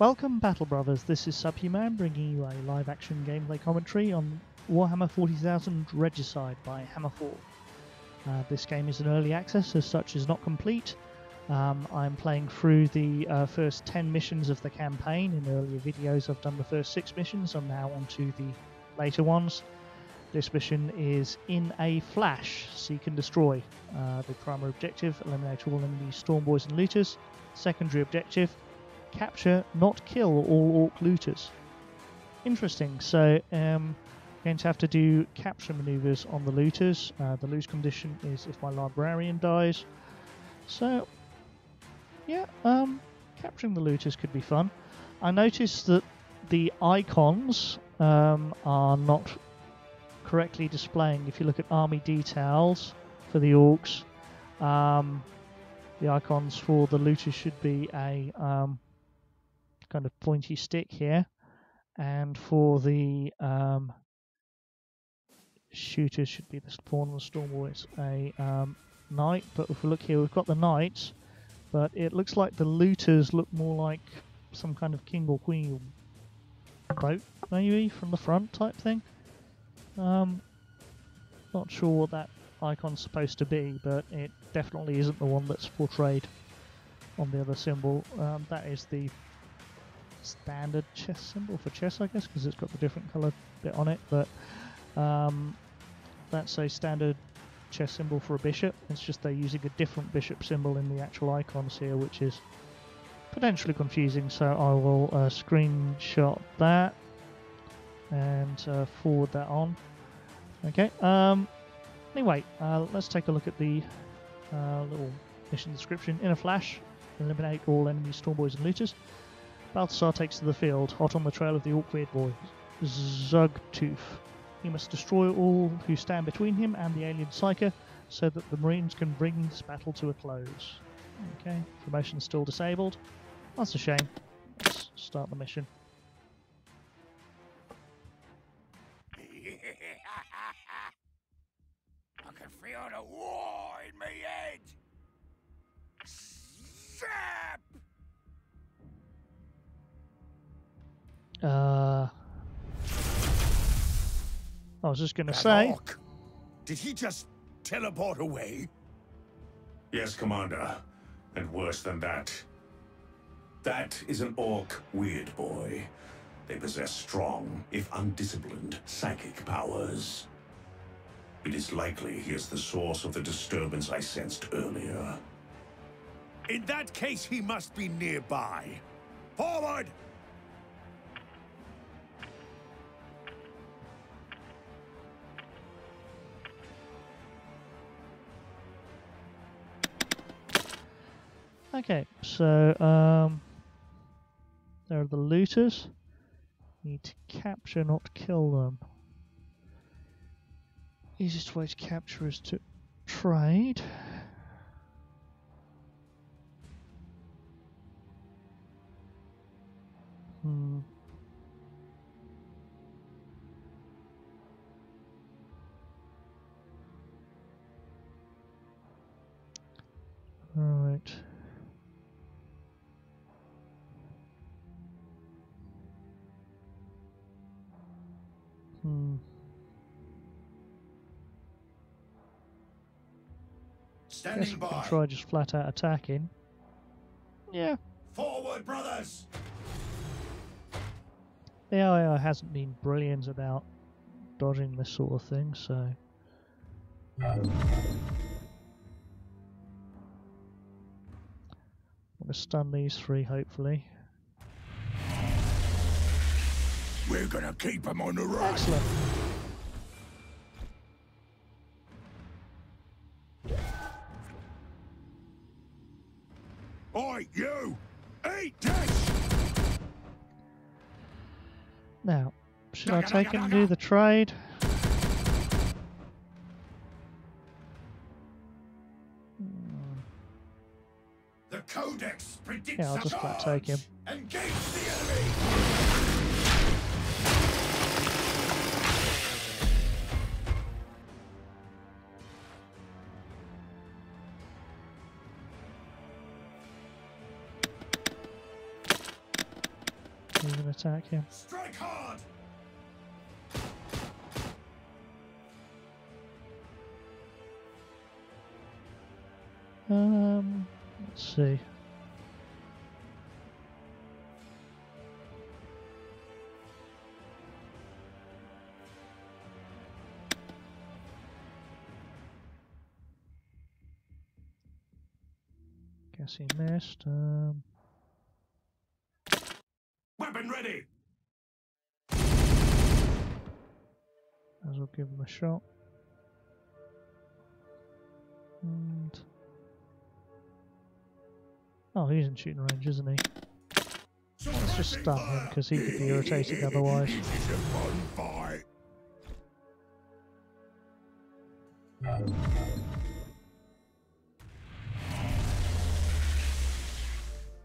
Welcome Battle Brothers, this is Subhuman bringing you a live action gameplay commentary on Warhammer 40,000 Regicide by Hammerfall. This game is an early access, as such is not complete. I'm playing through the first 10 missions of the campaign. In earlier videos I've done the first 6 missions, I'm now on to the later ones. This mission is In a Flash, Seek and Destroy. The primary objective, eliminate all enemy Stormboys and Looters. Secondary objective, capture, not kill, all Orc Looters. Interesting, so going to have to do capture manoeuvres on the Looters. The lose condition is if my Librarian dies. So, yeah, capturing the Looters could be fun. I noticed that the icons are not correctly displaying. If you look at army details for the Orcs, the icons for the Looters should be a kind of pointy stick here, and for the shooters should be the spawn and the Stormboy. It's a knight, but if we look here, we've got the knights, but it looks like the Looters look more like some kind of king or queen boat, maybe from the front type thing. Not sure what that icon's supposed to be, but it definitely isn't the one that's portrayed on the other symbol. That is the standard chess symbol for chess, I guess, because it's got the different colour bit on it, but that's a standard chess symbol for a bishop. It's just they're using a different bishop symbol in the actual icons here, which is potentially confusing, so I will screenshot that and forward that on. Okay, anyway, let's take a look at the little mission description. In a flash, eliminate all enemy Stormboys and Looters. Balthasar takes to the field, hot on the trail of the Orc Weird Boy, Zugtooth. He must destroy all who stand between him and the alien Psyker so that the Marines can bring this battle to a close. Okay, promotion's still disabled. That's a shame. Let's start the mission. I can feel the war in my head. Zap! I was just gonna say. Orc. Did he just teleport away? Yes, Commander. And worse than that. That is an Orc Weird Boy. They possess strong, if undisciplined, psychic powers. It is likely he is the source of the disturbance I sensed earlier. In that case, he must be nearby. Forward! Okay, so there are the Looters. Need to capture, not kill them. Easiest way to capture is to trade. All right. Standing by. Can try just flat out attacking. Yeah. Forward, brothers. The AI hasn't been brilliant about dodging this sort of thing, so. I'm gonna stun these three, hopefully. We're gonna keep them on the run. Excellent. Oi, you! Eat this! Now, should I take and do the trade? The Codex predicts. Yeah, I'll just about take him. Engage the enemy! He's going to attack you. Strike hard! Let's see. Guess he missed. Weapon ready. As well give him a shot. And oh, he's in shooting range, isn't he? Let's just stab him because he could be irritating otherwise.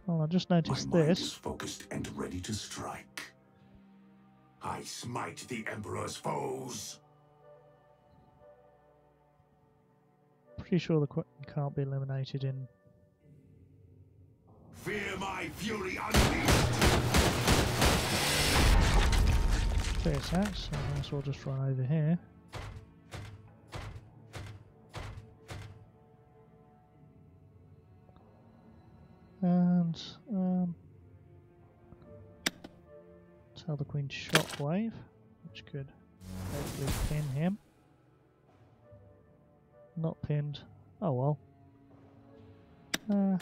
Well, I just noticed my this. Mind is focused and ready to strike. I smite the Emperor's foes. Pretty sure the Quicken can't be eliminated in. Fear my fury unleashed. Fair attacks, so I guess we'll just run over here. And tell the Queen Shockwave, which could hopefully pin him. Not pinned. Oh well. Tell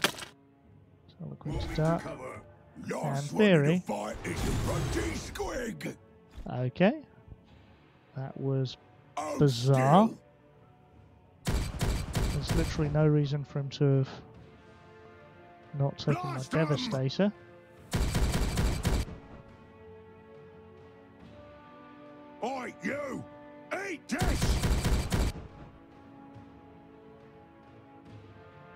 the Queen to duck. And theory. Okay. That was bizarre. There's literally no reason for him to have not taking my Devastator. Oi, you! Eat this!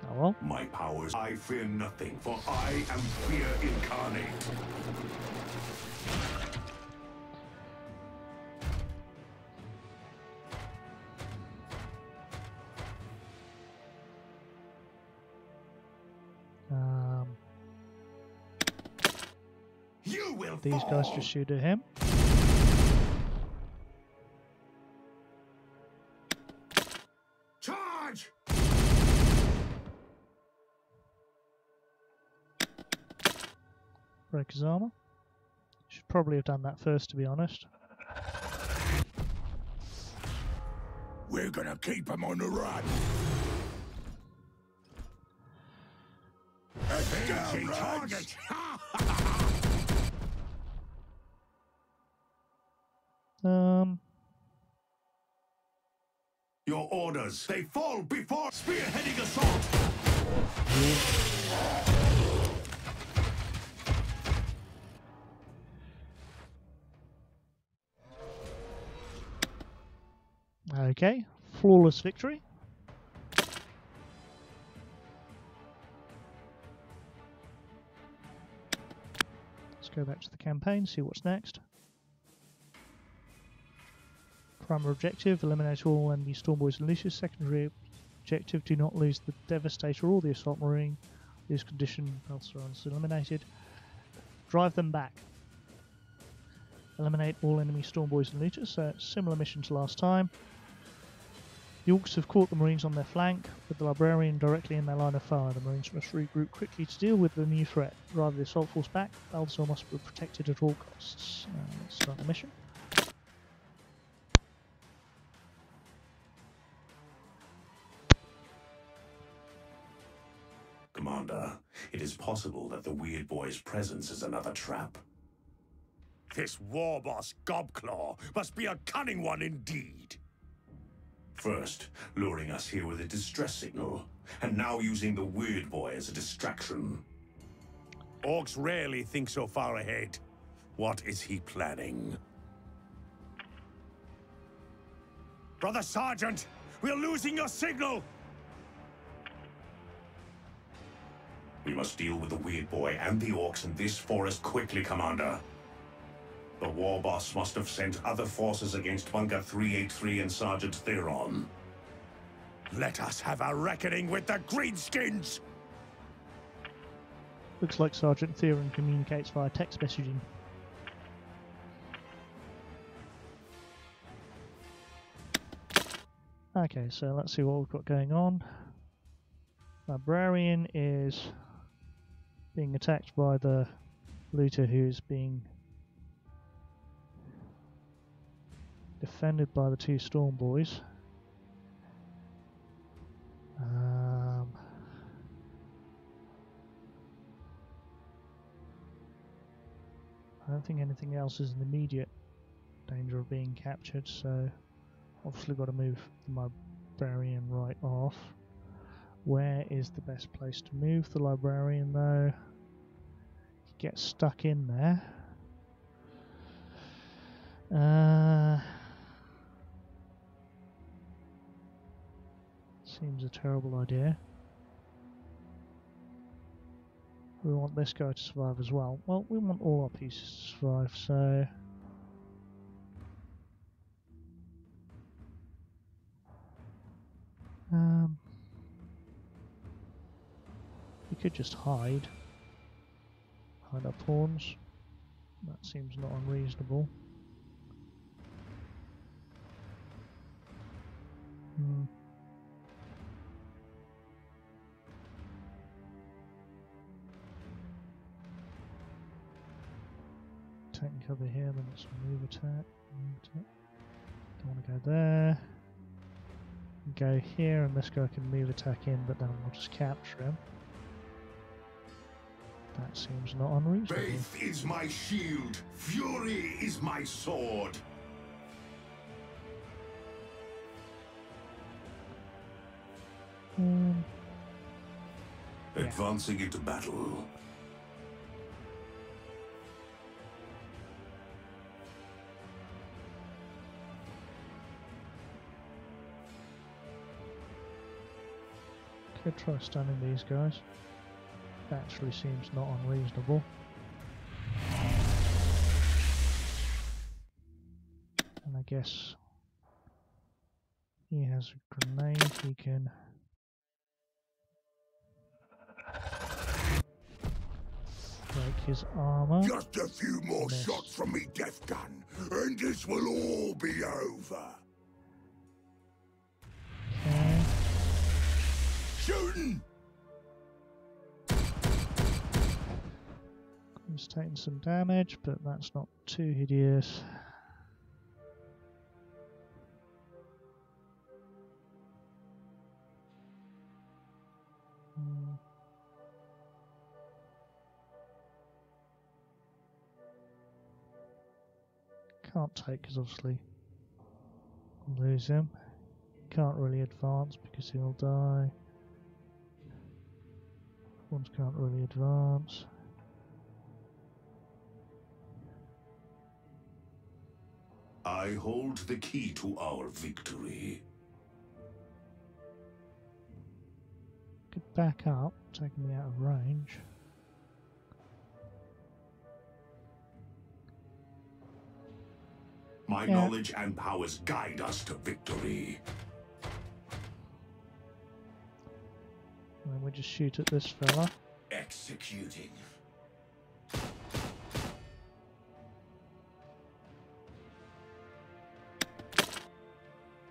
Oh well. My powers, I fear nothing, for I am fear incarnate. These guys just shoot at him. Charge! Break his armor. Should probably have done that first, to be honest. We're gonna keep him on the run. Your orders, they fall before spearheading assault. Okay, flawless victory. Let's go back to the campaign, see what's next. Primary objective, eliminate all enemy Stormboys and Leashes. Secondary objective, do not lose the Devastator or the Assault Marine. This condition, Balthasar is eliminated. Drive them back. Eliminate all enemy Stormboys and Leashes. So similar mission to last time. The Orcs have caught the Marines on their flank, with the Librarian directly in their line of fire. The Marines must regroup quickly to deal with the new threat. Drive the Assault Force back. Balthasar must be protected at all costs. Let's start the mission. Commander, it is possible that the Weird Boy's presence is another trap. This war boss, Gobclaw, must be a cunning one indeed. First, luring us here with a distress signal, and now using the Weird Boy as a distraction. Orcs rarely think so far ahead. What is he planning? Brother Sergeant, we're losing your signal! We must deal with the Weird Boy and the Orcs in this forest quickly, Commander. The war boss must have sent other forces against Bunker 383 and Sergeant Theron. Let us have a reckoning with the Greenskins! Looks like Sergeant Theron communicates via text messaging. Okay, so let's see what we've got going on. Librarian is being attacked by the looter who's being defended by the two Storm Boys. I don't think anything else is in immediate danger of being captured, so obviously got to move my librarian right off. Where is the best place to move the librarian though? He gets stuck in there. Seems a terrible idea. We want this guy to survive as well. Well, we want all our pieces to survive, so... we could just hide behind our pawns. That seems not unreasonable. Taking cover here, then let's move attack. Don't want to go there. Go here, and this guy can move attack in, but then we'll just capture him. That seems not unreasonable. Faith is my shield, fury is my sword. Advancing into battle. Could try stunning these guys. That actually seems not unreasonable. And I guess he has a grenade he can... break his armor. Just a few more shots from me death gun, and this will all be over. Okay. Shooting! He's taking some damage, but that's not too hideous. Can't take because obviously we'll lose him. Can't really advance because he'll die. Ones can't really advance. I hold the key to our victory. Could back up, taking me out of range. My knowledge and powers guide us to victory. And then we just shoot at this fella. Executing.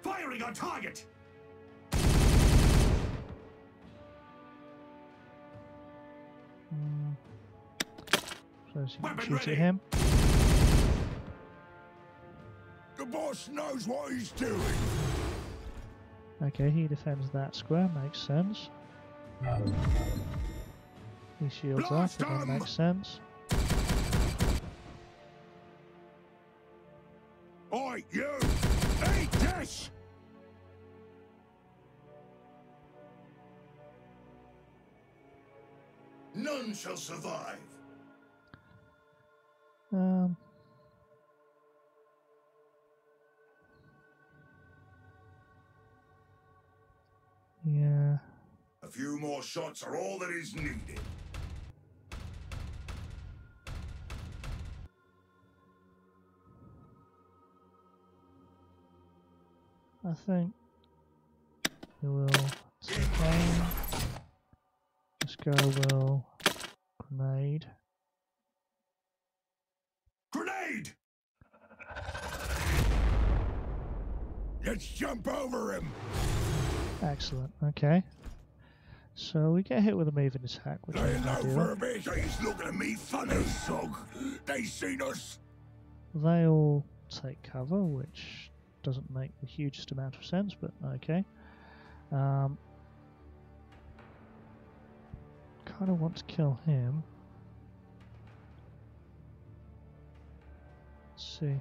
Firing on target! So you can shoot at him. Boss knows what he's doing. Okay, he defends that square, makes sense. He shields off, that makes sense. Oi, you! Eat this! None shall survive. Yeah. A few more shots are all that is needed. I think we will sustain. This guy will grenade. Let's jump over him! Excellent, okay. So we get hit with a moving attack, which is ideal. He's looking at me funny, Sog. They seen us! They all take cover, which doesn't make the hugest amount of sense, but okay. Kind of want to kill him. Let's see.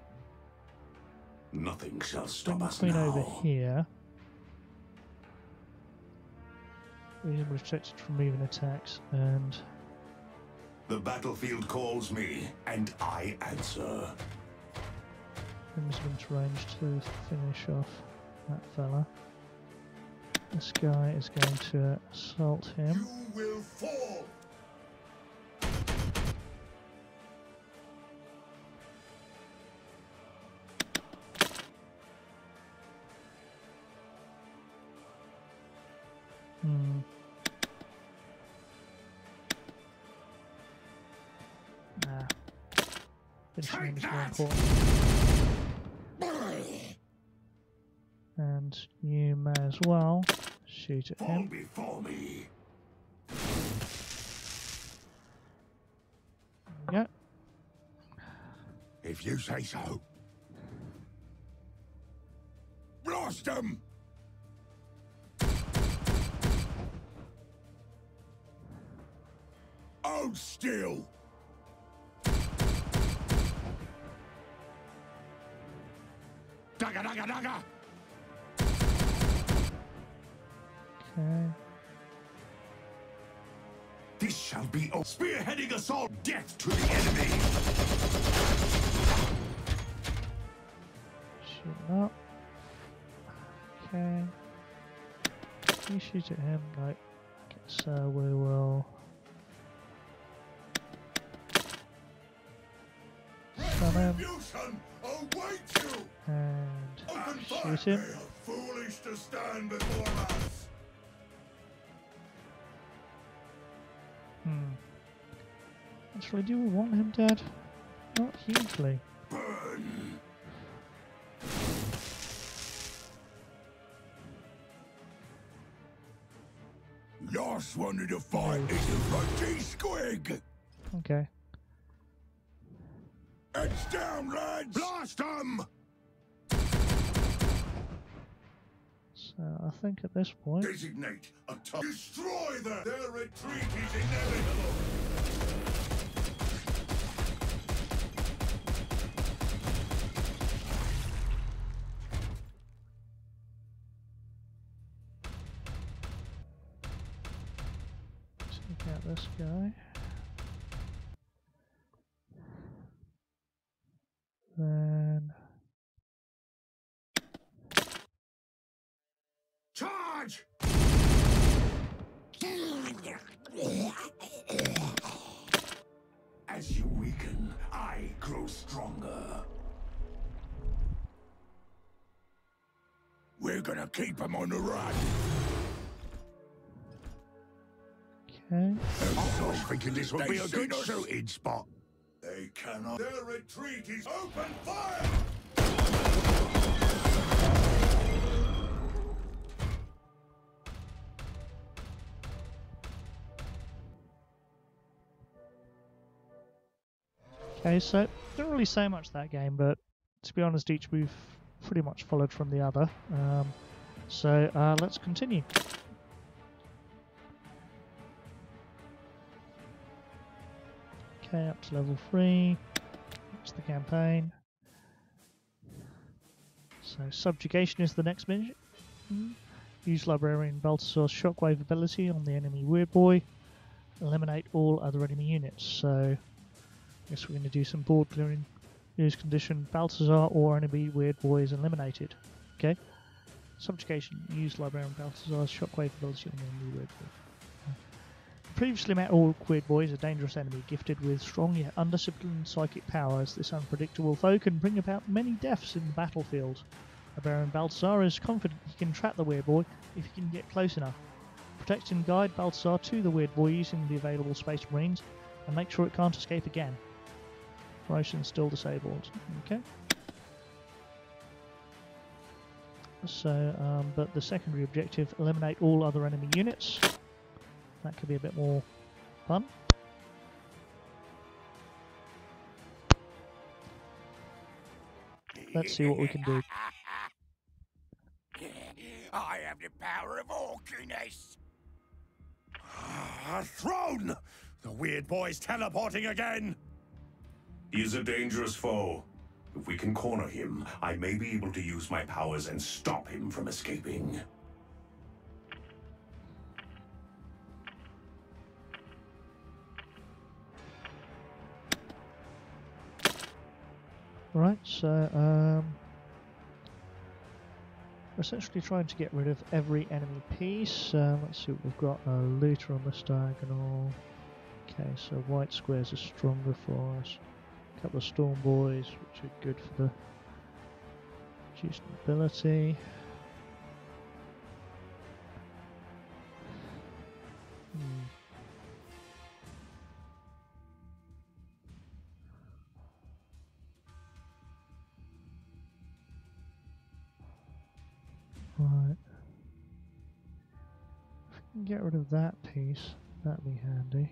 Nothing shall stop us now. Queen over here. We're protected from moving attacks, and the battlefield calls me, and I answer. Instruments range to finish off that fella. This guy is going to assault him. You will fall. Finishing him is more important. And you may as well shoot at him. Before me. Yep. If you say so. Blast him! Hold still! Dagger. Okay. This shall be a spearheading assault. Death to the enemy. Shoot up. Okay. You shoot at him, right? Okay, so we will. Execution awaits you. And shoot him. They are foolish to stand before us. Actually, do we want him dead? Not hugely. Burn. Last one in the fight is a ruddy squig. Okay. It's down, lads! Blast them! So I think at this point, designate a top. Destroy them! Their retreat is inevitable. Take out this guy. Then charge! As you weaken, I grow stronger. We're gonna keep him on the run. Okay. I was thinking this would be a good shooting spot. They cannot. Their retreat is open fire! Okay, so didn't really say much that game, but to be honest, each move pretty much followed from the other. So let's continue. Up to level 3, that's the campaign. So subjugation is the next mission. Use Librarian Balthasar's shockwave ability on the enemy Weird Boy. Eliminate all other enemy units. So I guess we're going to do some board clearing. Use condition Balthasar or enemy Weird Boy is eliminated. Okay. Subjugation. Use Librarian Balthasar's shockwave ability on the enemy Weird Boy. Previously met all Weird Boy is a dangerous enemy, gifted with strong yet undisciplined psychic powers. This unpredictable foe can bring about many deaths in the battlefield. Baron Balthasar is confident he can trap the Weird Boy if he can get close enough. Protect and guide Balthasar to the Weird Boy using the available Space Marines, and make sure it can't escape again. Promotion still disabled. Okay. So, but the secondary objective, eliminate all other enemy units. That could be a bit more fun. Let's see what we can do. I have the power of orkiness. A throne! The weird boy's teleporting again! He's a dangerous foe. If we can corner him, I may be able to use my powers and stop him from escaping. Right, so we're essentially trying to get rid of every enemy piece. Let's see what we've got. A looter on this diagonal. Okay, so white squares are stronger for us. A couple of storm boys, which are good for the reduced mobility. Right. If we can get rid of that piece, that'd be handy.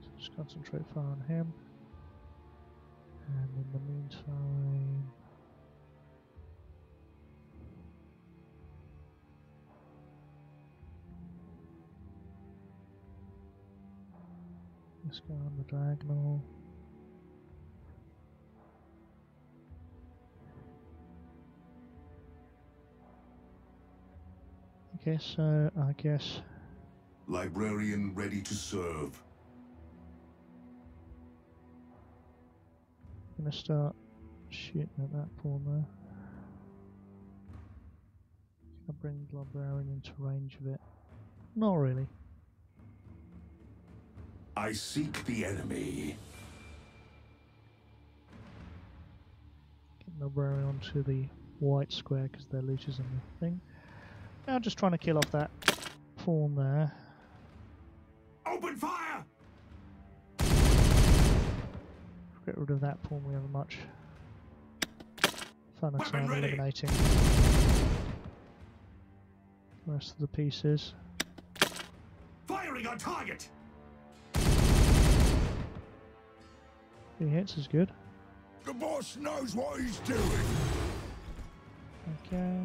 So just concentrate fire on him. And in the meantime... let's go on the diagonal. Okay, so I guess... librarian ready to serve. I'm gonna start shooting at that corner. Can I bring the librarian into range of it? Not really. I seek the enemy. Get the librarian onto the white square because they're looters in the thing. Now just trying to kill off that pawn there. Open fire! Get rid of that pawn, we haven't much fun at time eliminating the rest of the pieces. Firing on target! 3 hits is good. The boss knows what he's doing! Okay.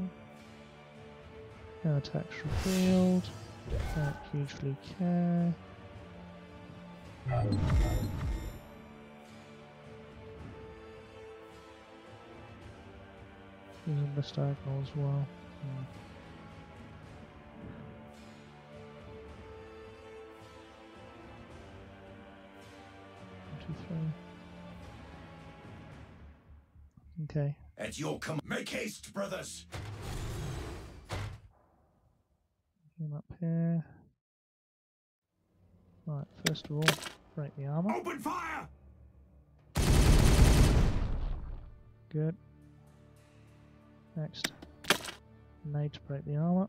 No attacks revealed. Don't hugely care. Using this diagonal as well. One, 2, 3. Okay. At your command, make haste, brothers. Up here. Right, first of all, break the armor. Open fire! Good. Next, nade to break the armor.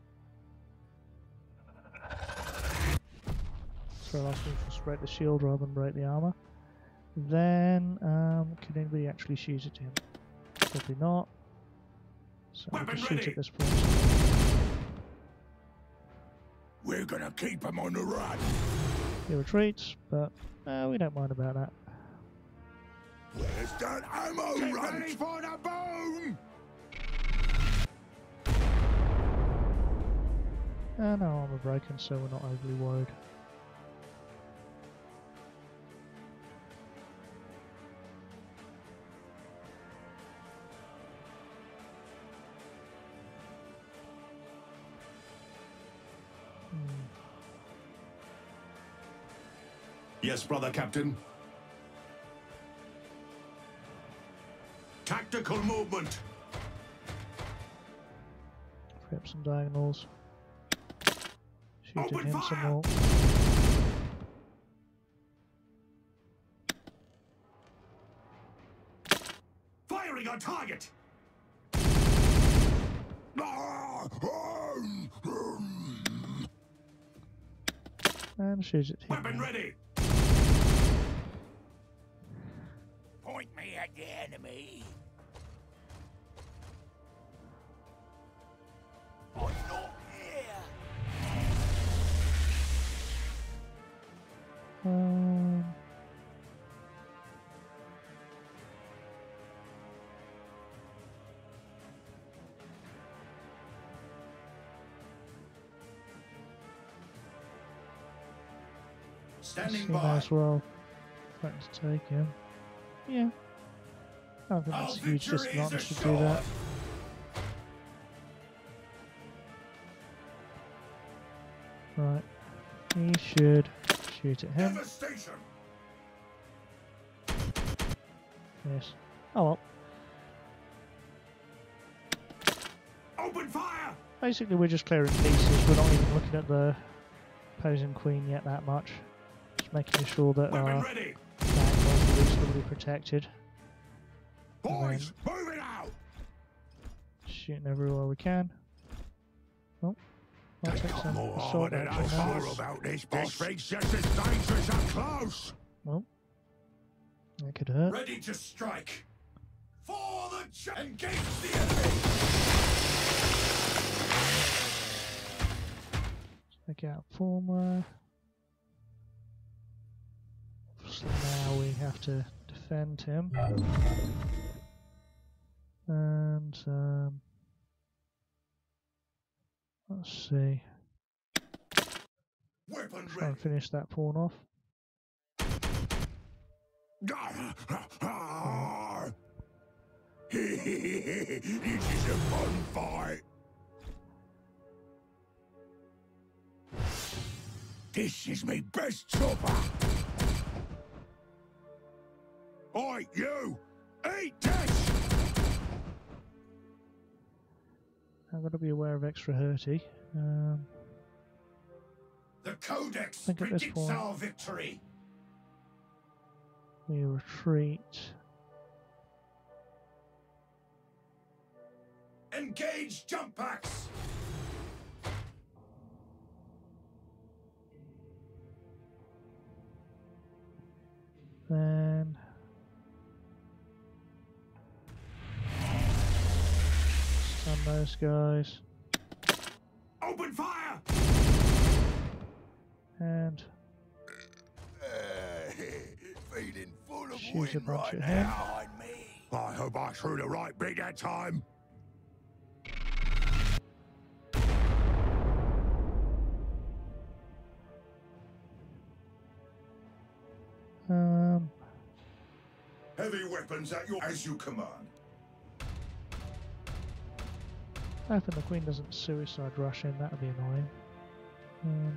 So I'll just break the shield rather than break the armor. Then, can anybody actually shoot at him? Probably not. So we can shoot at this point. We're gonna keep him on the run. He retreats, but we don't mind about that. Where's that ammo? Get ready for the boom! No armor broken, so we're not overly worried. Yes, brother captain. Tactical movement. Grab some diagonals. Shoot at him some more. Firing on target. And shoot at him. Weapon ready. attack the enemy. I'm not here. Standing by as well. Let's take him. Yeah. I don't think that's a huge disadvantage to do that. Right. He should shoot at him. Yes. Oh well. Open fire! Basically we're just clearing pieces, we're not even looking at the opposing queen yet that much. Just making sure that our will be protected. Boys, move it out! Shooting everywhere we can. Oh, I'll take some sword close. Well, that could hurt. Ready to strike. For the engage the enemy. Take out former. So now we have to defend him. And let's see. Try and finish that pawn off. This is a fun fight. This is my best chopper. Oi, you! Eat this! I've got to be aware of extra hurty. The Codex predicts our victory! We retreat. Engage jump packs! Then... on those guys. Open fire! And feeling full of shoot a bunch at him. I hope I threw the right big that time. Heavy weapons at your as you command. I think the queen doesn't suicide rush in, that would be annoying.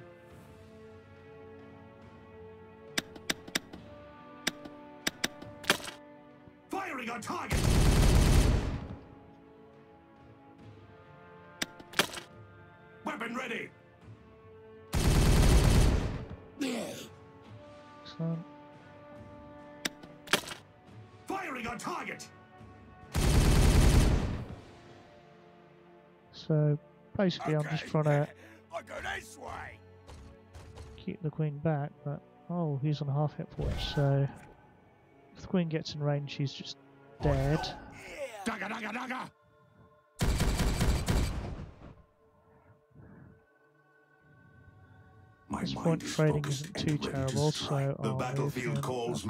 Firing on target! Weapon ready! Excellent. Firing on target! So basically, okay. I'm just trying to keep the queen back, but oh, he's on half hit points. So if the queen gets in range, she's just dead. At this point, trading isn't too terrible, so I'll move him across.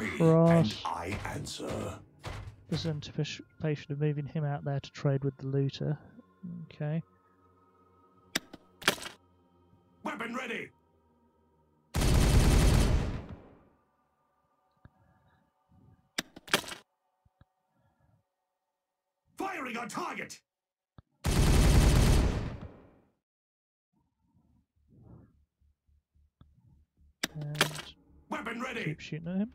There's an anticipation of moving him out there to trade with the looter. Okay. Weapon ready. Firing on target. And weapon ready. Keep shooting at him.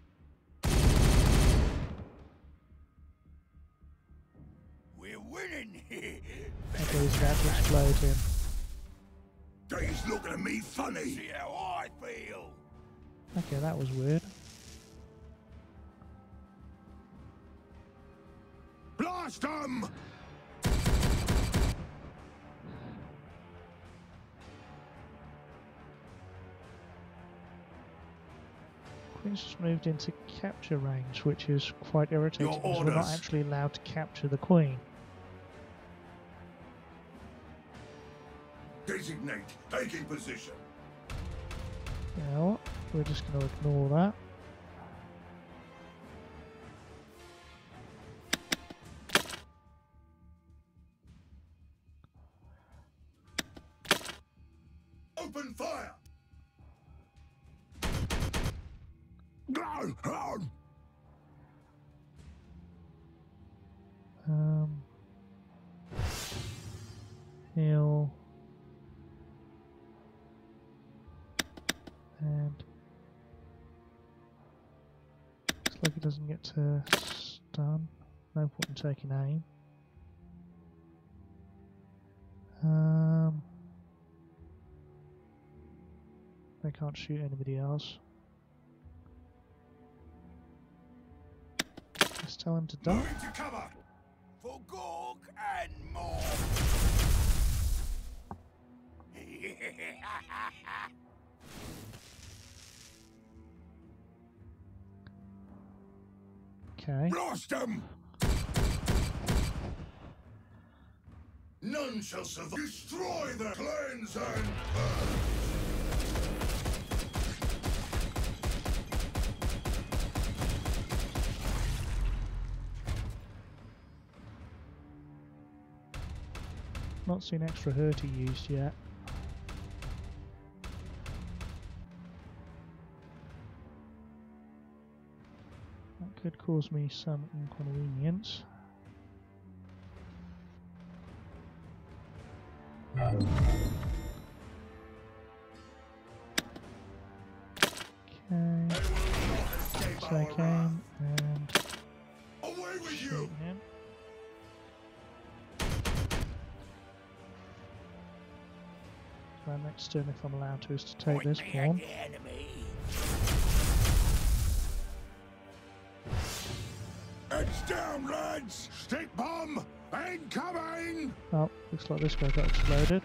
We're winning here. Okay, he's about to explode him. He's looking at me funny. See how I feel. Okay, that was weird. Blast him! Queen's just moved into capture range, which is quite irritating because we're not actually allowed to capture the Queen. Designate, taking position. You know what? We're just going to ignore that. Heal. And looks like it doesn't get to stun. No point in taking aim. They can't shoot anybody else. Just tell him to die. Move into cover for Gorg and more. Okay. Blast him! None shall survive. Destroy the cleanse and burn. Not seen extra hurty used yet. That could cause me some inconvenience. Okay. So I came and away with you. Him. My next turn, if I'm allowed to, is to take this pawn. Heads down, lads! Stick bomb! Incoming! Oh, looks like this guy got exploded.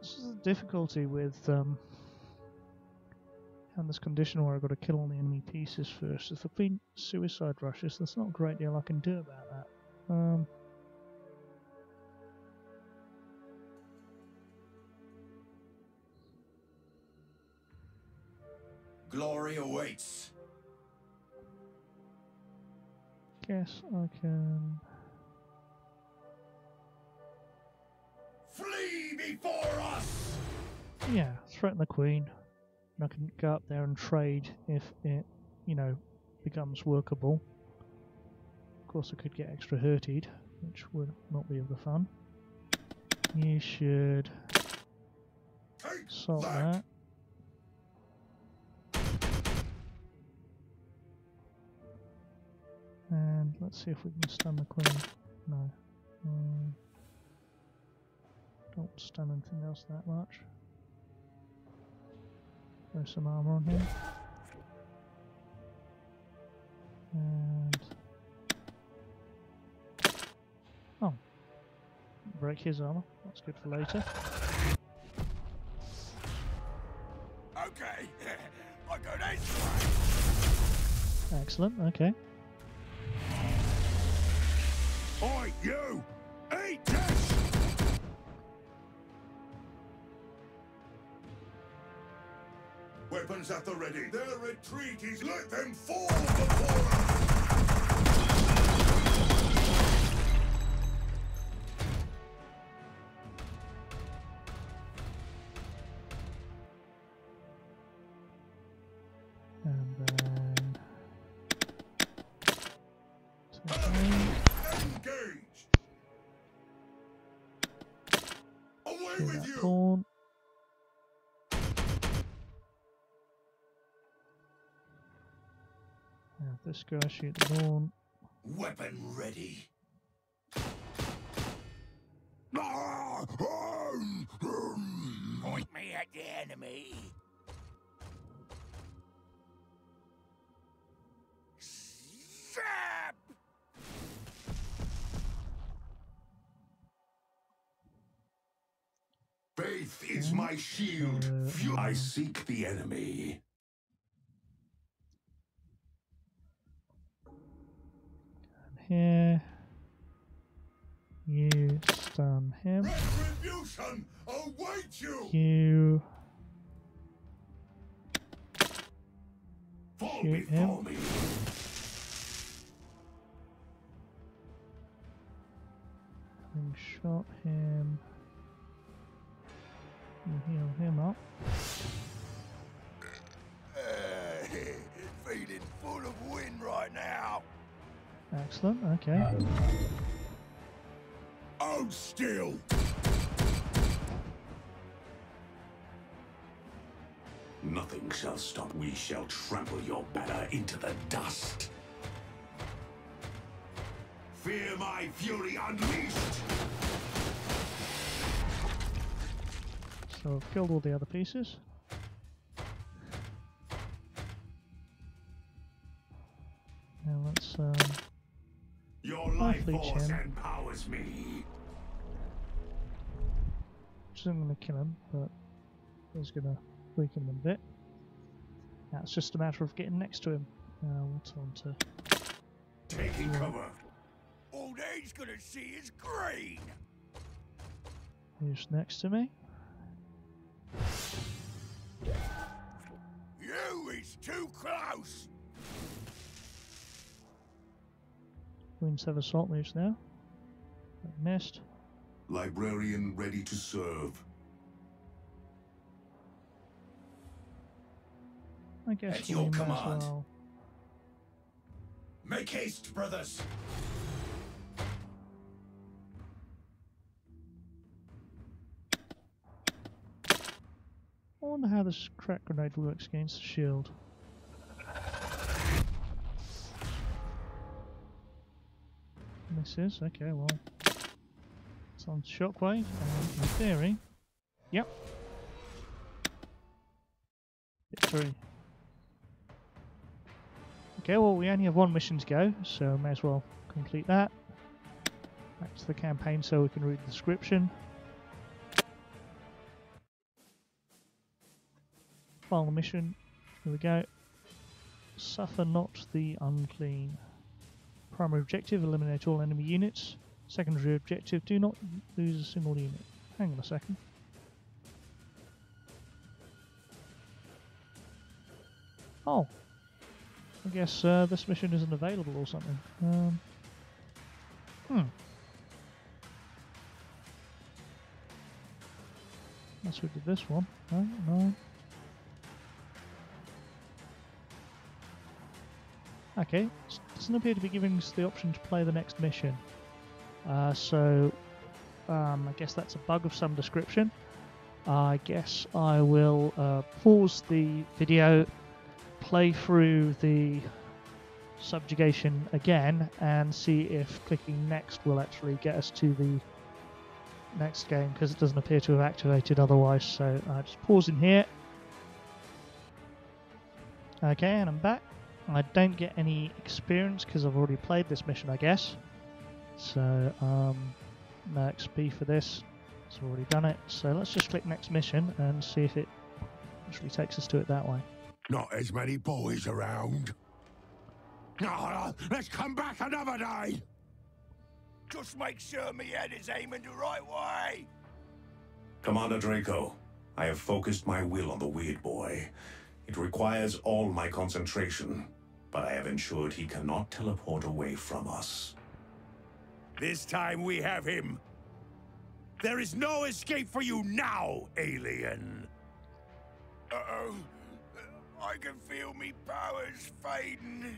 This is the difficulty with having this condition where I've got to kill all the enemy pieces first. If the Queen suicide rushes, there's not a great deal I can do about that. Glory awaits. Guess I can. Flee before us! Yeah, threaten the Queen. And I can go up there and trade if it, you know, becomes workable. Of course, I could get extra hurtied, which would not be of the fun. You should salt that. And let's see if we can stun the Queen. No. Don't stun anything else that much. There's some armor on him. And oh, break his armor. That's good for later. Okay, I go this way. Excellent. Okay. Oi, you! Eat this! Weapons at the ready. Their retreat is let them fall before us. And then engage. Away with you. Pawn. This guy shoot the horn. Weapon ready. Point me enemy. Zap! Faith is my shield. I seek the enemy. Down here. You stun him. Retribution awaits you. You fall before me. Having shot him, you heal him up. Feeling full of wind right now. Excellent. Okay. Oh, still. Nothing shall stop. We shall trample your banner into the dust. Fear my fury unleashed. So I've killed all the other pieces. Now let's your life force empowers me. Which isn't going to kill him, but it's going to weaken him a bit. Now it's just a matter of getting next to him. We'll tell him to taking cover. All he's going to see is green. Who's next to me? You is too close. Wounds have assault moves now. I missed. Librarian ready to serve. I guess at your command. Well. Make haste, brothers. I wonder how this crack grenade works against the shield. Misses, okay, well, it's on shockwave, and in theory, yep, victory. Okay, well, we only have one mission to go, so may as well complete that. Back to the campaign so we can read the description. Final mission, here we go. Suffer not the unclean. Primary objective, eliminate all enemy units. Secondary objective, do not lose a single unit. Hang on a second. Oh, I guess this mission isn't available or something. Unless we did this one. No, no. Okay, it doesn't appear to be giving us the option to play the next mission. I guess that's a bug of some description. I guess I will pause the video, play through the subjugation again, and see if clicking next will actually get us to the next game, because it doesn't appear to have activated otherwise, so I'm just pausing here. Okay, and I'm back. I don't get any experience because I've already played this mission, I guess. So, no XP for this. It's already done it. So let's just click next mission and see if it actually takes us to it that way. Not as many boys around. No, let's come back another day. Just make sure my head is aiming the right way. Commander Draco, I have focused my will on the weird boy. It requires all my concentration, but I have ensured he cannot teleport away from us. This time we have him. There is no escape for you now, alien. Uh-oh. I can feel me powers fading.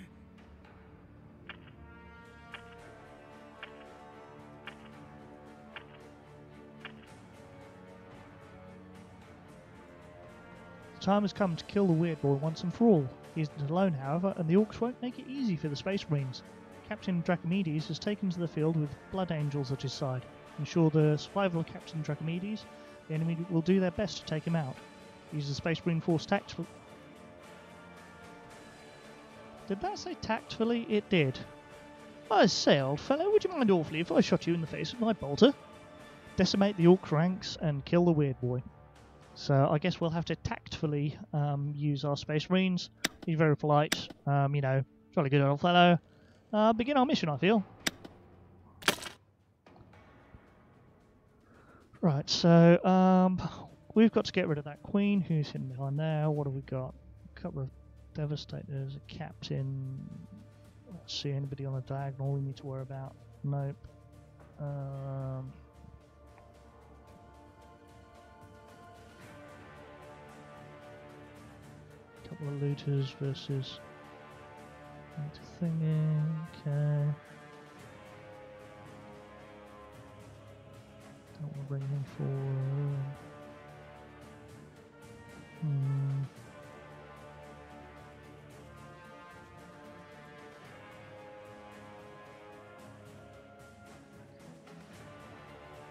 The time has come to kill the weird boy once and for all. He isn't alone, however, and the orcs won't make it easy for the Space Marines. Captain Drachomedes has taken to the field with Blood Angels at his side. Ensure the survival of Captain Drachomedes, the enemy will do their best to take him out. Use the Space Marine Force tactfully. Did that say tactfully? It did. I say, old fellow, would you mind awfully if I shot you in the face with my bolter? Decimate the orc ranks and kill the weird boy. So I guess we'll have to tactfully use our Space Marines. Be very polite, you know, jolly good old fellow. Begin our mission, I feel. Right, so we've got to get rid of that queen who's hidden behind there. What have we got? A couple of devastators, a captain. I don't see anybody on the diagonal we need to worry about. Nope. Couple of looters versus thingy, okay. Don't want to bring him forward.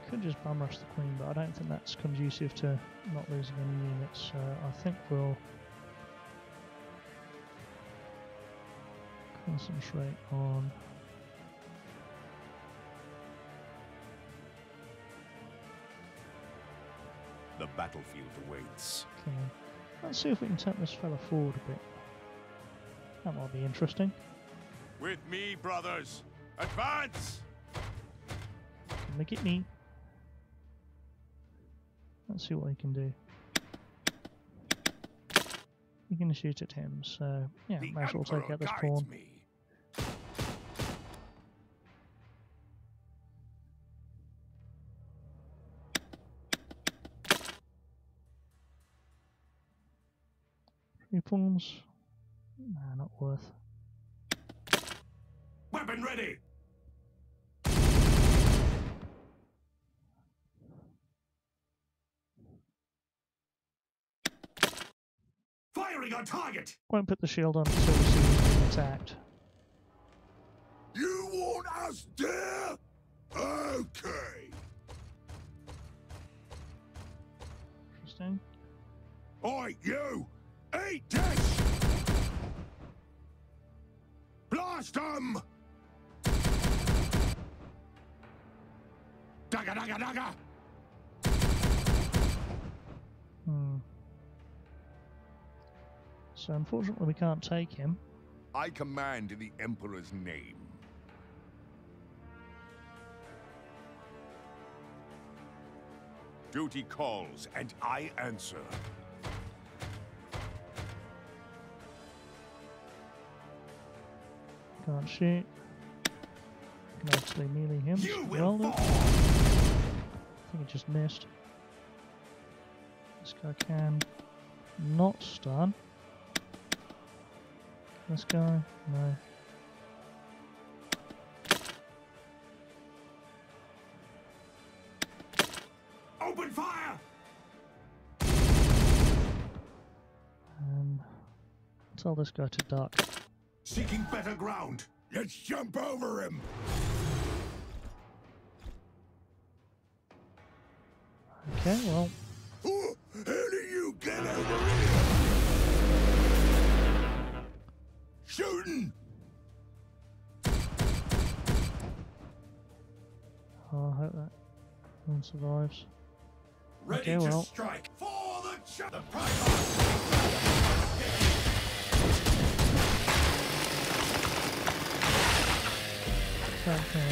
Could just bum rush the queen, but I don't think that's conducive to not losing any units, so I think we'll concentrate on the battlefield awaits. Okay. Let's see if we can take this fella forward a bit. That might be interesting. With me, brothers! Advance! Come look at me. Let's see what he can do. You're going to shoot at him, so yeah, might as well take out this pawn. Three pawns? Nah, not worth. Weapon ready! On target. Won't put the shield on until we see him attacked. You want us there? Okay. Interesting. Oi, you! Eat this! Blast them! Dagger, dagger, dagger! So unfortunately we can't take him. I command in the Emperor's name. Duty calls and I answer. Can't shoot. Can actually melee him. You will fall. I think he just missed. This guy can not stun. This guy? No. Open fire! Tell this guy to duck. Seeking better ground. Let's jump over him. Okay, well. Ooh, how do you get over here? Shooting! Oh, I hope that one survives. Ready okay, well. To strike for the champion.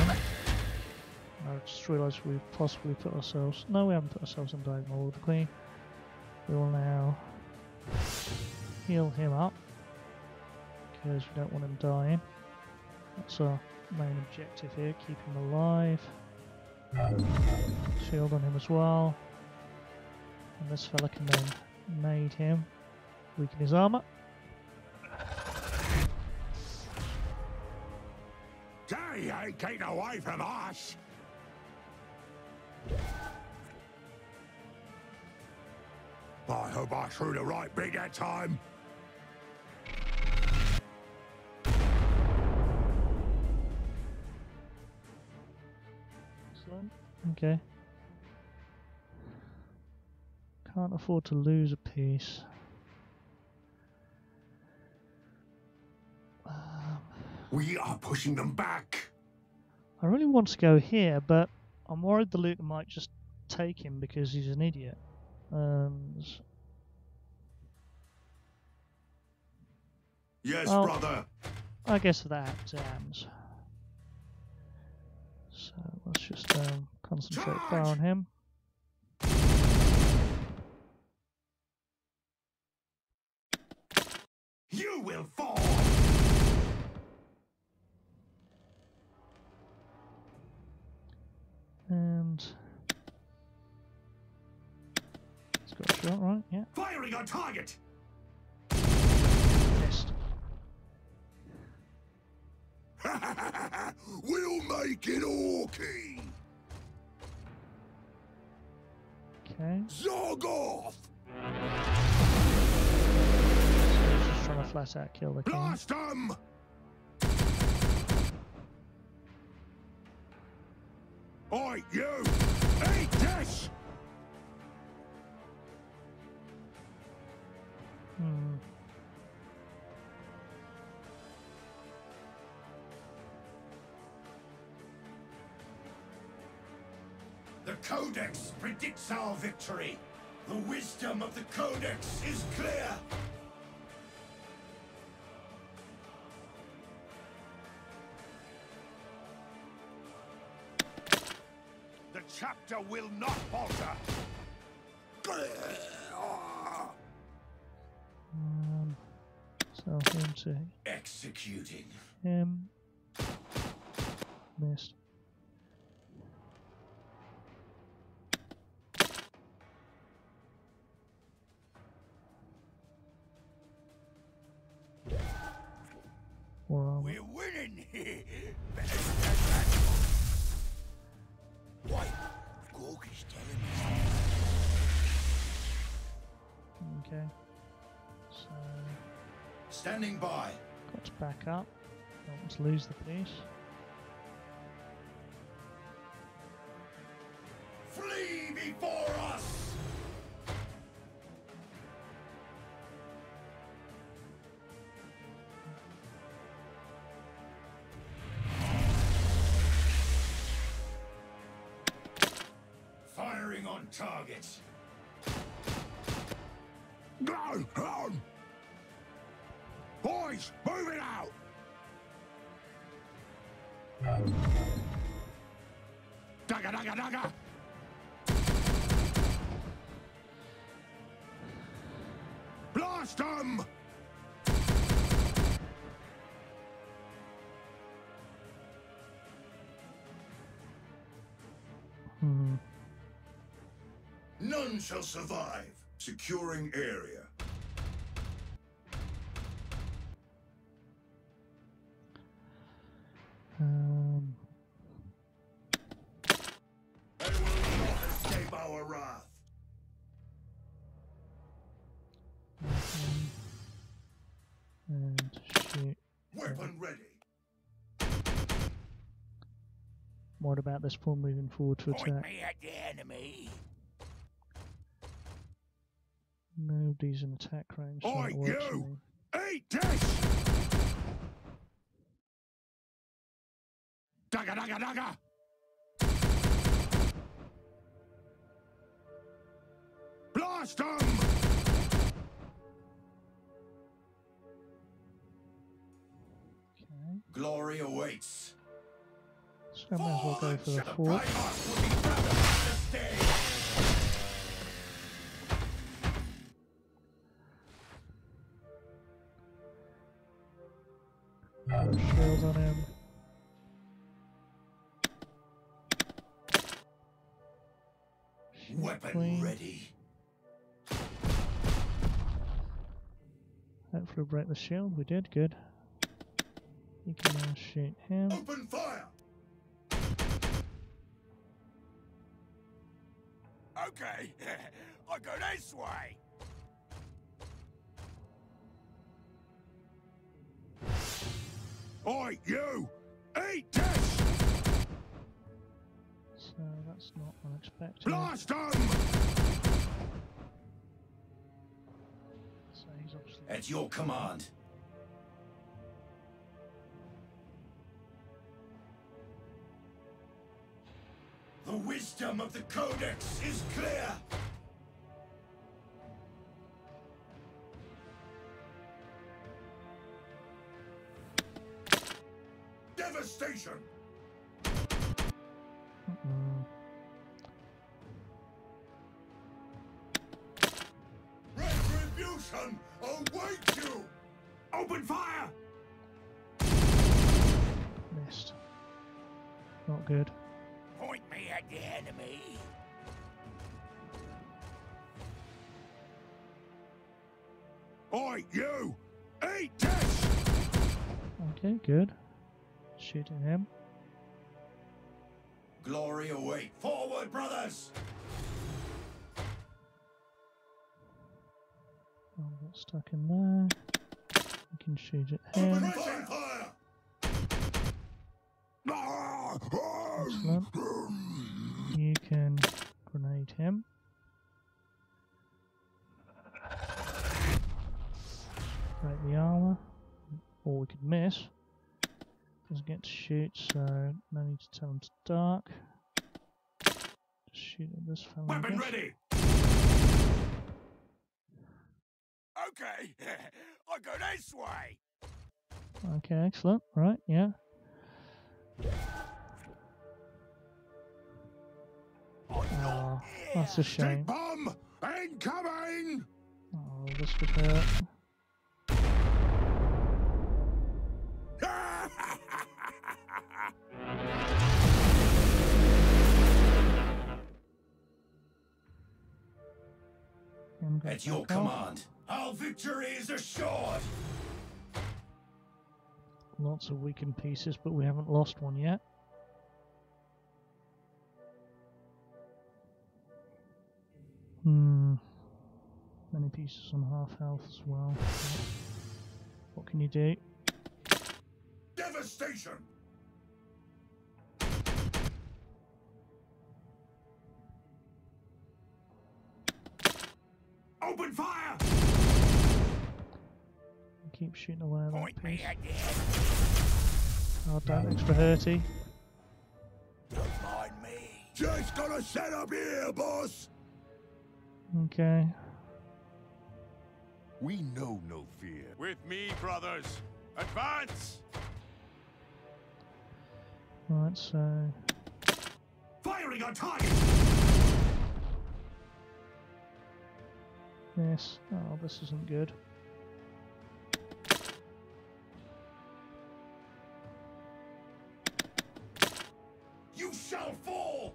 I just realised we possibly put ourselves. No, we haven't put ourselves in diagonal with the queen. We will now heal him up. Because we don't want him dying. That's our main objective here, keep him alive. Shield on him as well. And this fella can then nade him. Weaken his armour. They ain't getting away from us! I hope I threw the right big that time. Okay. Can't afford to lose a piece. We are pushing them back. I really want to go here, but I'm worried the looter might just take him because he's an idiot. Yes, well, brother. I guess that happens. So let's just concentrate fire on him. You will fall. And it's got a shot, right? Yeah. Firing on target. Missed. We'll make it orky. Okay. Zog off. So just trying to flat out kill the king. Blast them. Oi, you! Eat this! The Codex predicts our victory. The wisdom of the Codex is clear. Chapter will not falter. So him to executing him. Missed. Wow. We're winning. Okay. So standing by. Got to back up. Don't want to lose the piece. Flee before us. Firing on target. Go on! Boys, move it out! Dagger, dagger, dagger! Blast them! None shall survive. Securing area. They will not escape our wrath. And shoot. Weapon ready. What about this pawn moving forward to attack? Point me at the enemy. Nobody's in attack range. Oi, you! Eat this! Dagger, dagger, dagger! Blast them! Okay. Glory awaits. So I might as well go for the fort. Shield on him. Weapon ready. Hopefully break the shield. We did, good. You can now shoot him. Open fire. Okay, I go this way. Oi, you! Eat this! So that's not unexpected. Blast them! At your command. The wisdom of the Codex is clear! Devastation! Retribution awaits you! Open fire! Missed. Not good. Point me at the enemy. Oi, you! Eat this! Okay, good. Shooting him. Glory await! Forward, brothers! Oh, got stuck in there. We can shoot at him. Open fire! Excellent. You can grenade him. Break the armor. Or we could miss. Doesn't get to shoot, so no need to tell him to dark. Just shoot at this fella. Weapon ready! Okay, I go this way! Okay, excellent. Right, yeah. Oh, that's a shame. Bomb incoming! Oh, this could hurt. At your command, our victory is assured! Lots of weakened pieces, but we haven't lost one yet. Many pieces on half health as well. What can you do? Devastation! Open fire! Keep shooting away at that piece. Oh, that extra hurty. Don't mind me. Just gonna set up here, boss! Okay. We know no fear. With me, brothers! Advance! Right, so... Firing on target! This. Oh, this isn't good. You shall fall.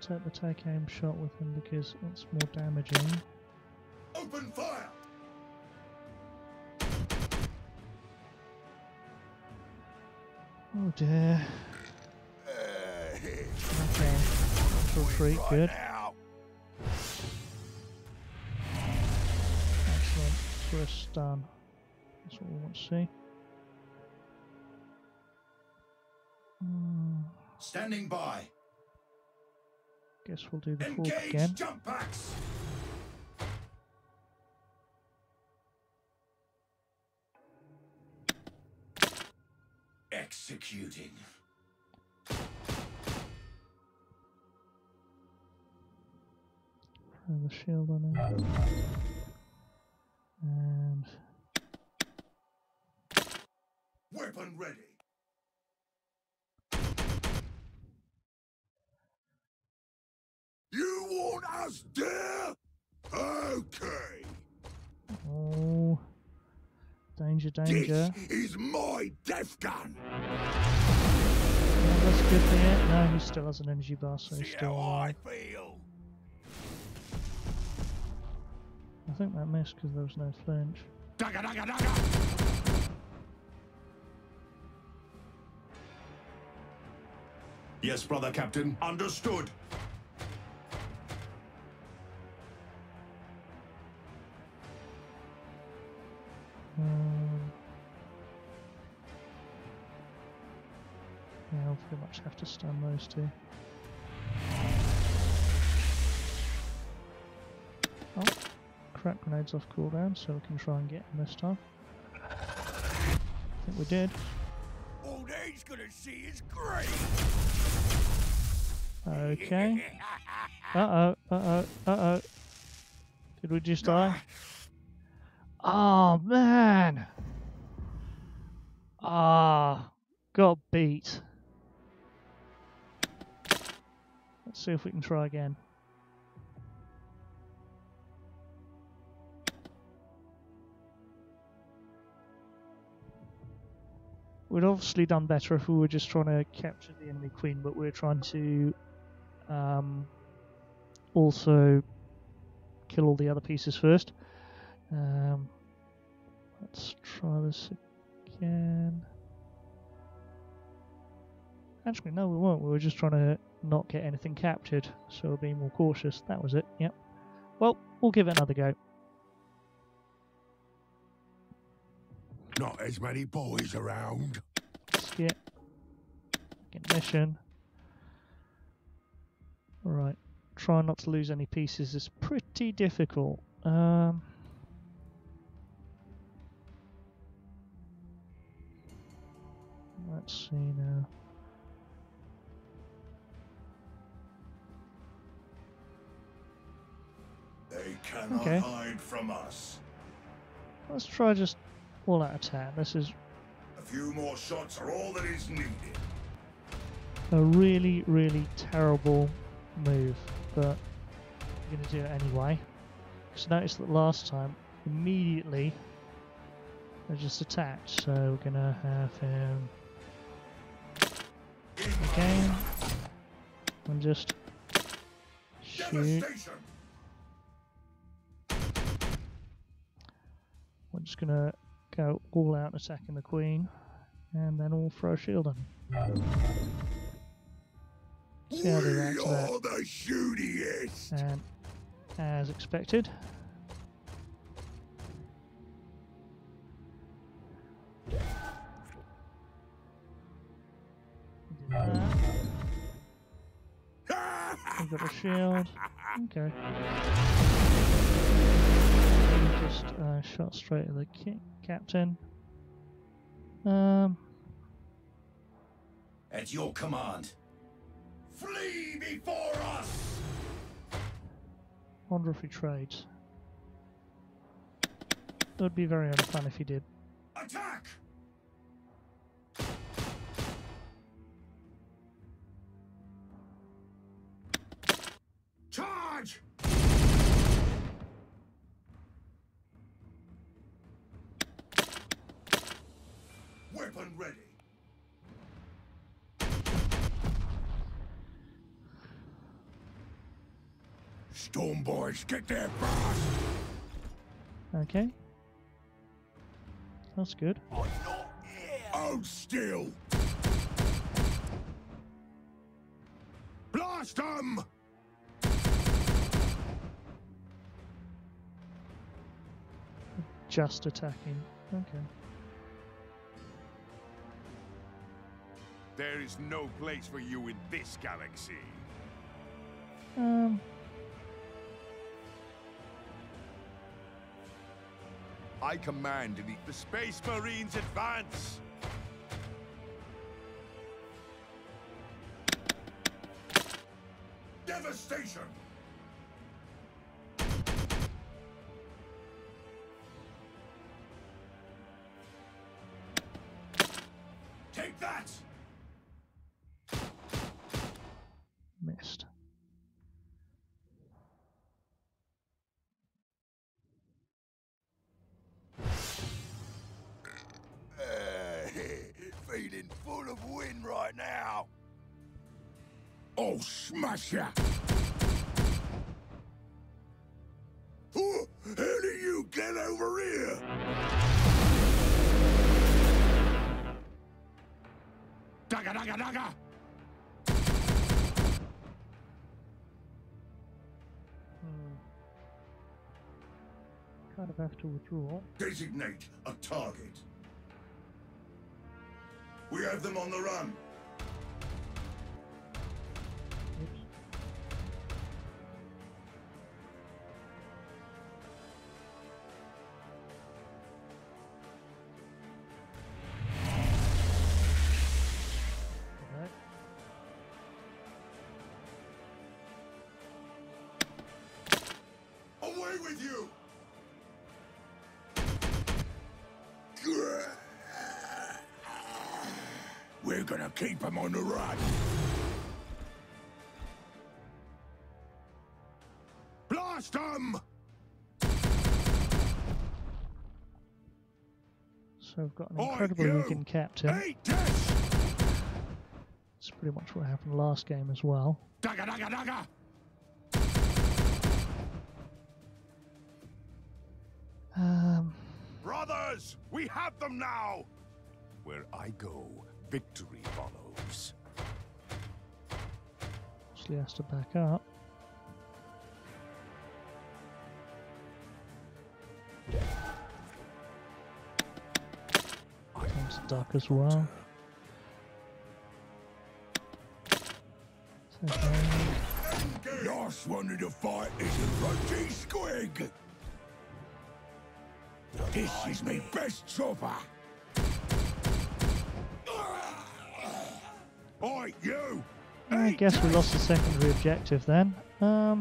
Take the take-aim shot with him because it's more damaging. Open fire. Oh dear. Okay. Natural treat. Good. A stun. That's what we want to see. Standing by. Guess we'll do the fork again. Jump backs. Executing. Throw the shield on him. And weapon ready. You want us, dear? Okay. Oh, danger, danger! This is my death gun. That's good for you. No, he still has an energy bar, so he's still alive. I think that missed because there was no flinch. Dugga, dugga, dugga. Yes, brother captain. Understood. Yeah, I'll pretty much have to stun those two. Oh. crack grenades off cooldown, so we can try and get them this time. I think we did. Old age gonna see is great. Okay. Uh oh. Did we just die? Oh man. Ah, got beat. Let's see if we can try again. We'd obviously done better if we were just trying to capture the enemy queen, but we're trying to also kill all the other pieces first. Let's try this again. Actually, no, we weren't. We were just trying to not get anything captured, so we'll be more cautious. That was it, yep. Well, we'll give it another go. Not as many boys around. Skip. Ignition. Right. Try not to lose any pieces. It's pretty difficult. Let's see now. They cannot hide from us. Let's try just all out of 10. This is a few more shots are all that is needed. A really, really terrible move, but I'm going to do it anyway. Because I noticed that last time, immediately I just attacked, so we're going to have him again and just shoot. We're just going to go all out attacking the queen, and then all throw a shield on him. See how they react to that. And as expected, did that. We've got a shield. Okay. Just shot straight at the captain. At your command. Flee before us. Wonder if he trades. That would be very unfun if he did. Attack. Charge. Weapon ready. Storm boys, get there fast. Okay, that's good. I'm not here. Hold still. Blast them. Just attacking. Okay. There is no place for you in this galaxy. I command the Space Marines advance. Devastation. Take that. Missed. Feeling full of wind right now. Oh, smash ya! Oh, how do you get over here? Dugga, dugga, dugga! Kind of have to withdraw. Designate a target. We have them on the run. Oops. with you! We're gonna keep them on the run! Blast them! So I've got an incredible looking captain. It's pretty much what happened last game as well. Dugga, dugga, dugga. Brothers, we have them now. Where I go, victory follows. Actually has to back up. Comes duck as well. Last one in the fight is a bloody squig. This is my best chopper. Oi, you! I guess we lost the secondary objective then. I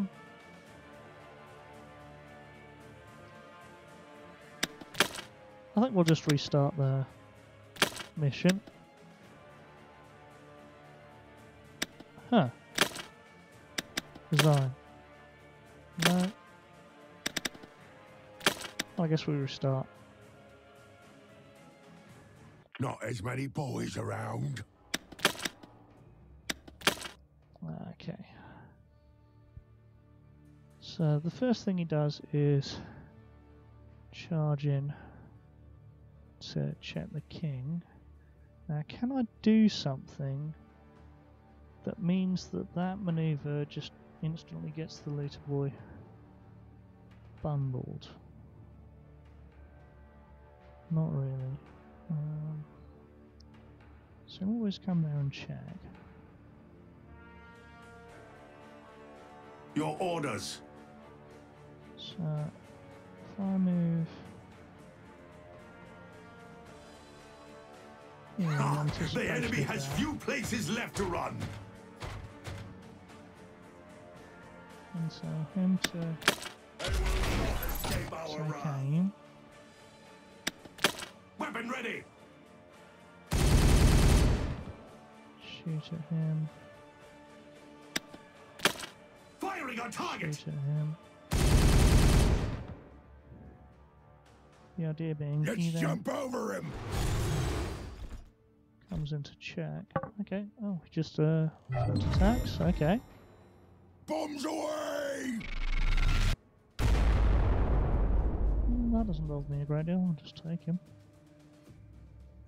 think we'll just restart the mission. Huh. Resign. No. I guess we restart. Not as many boys around. Okay. So the first thing he does is charge in to check the king. Now, can I do something that means that that maneuver just instantly gets the leader boy bundled? Not really. So we'll always come there and check. Your orders. So if I move the enemy has few places left to run. And so him to escape our run. Weapon ready. Shoot at him. Firing on target. Shoot at him. The idea being, let's jump over him. Comes into check. Okay. Oh, he just first attacks. Okay. Bombs away! That doesn't bother me a great deal. I'll just take him.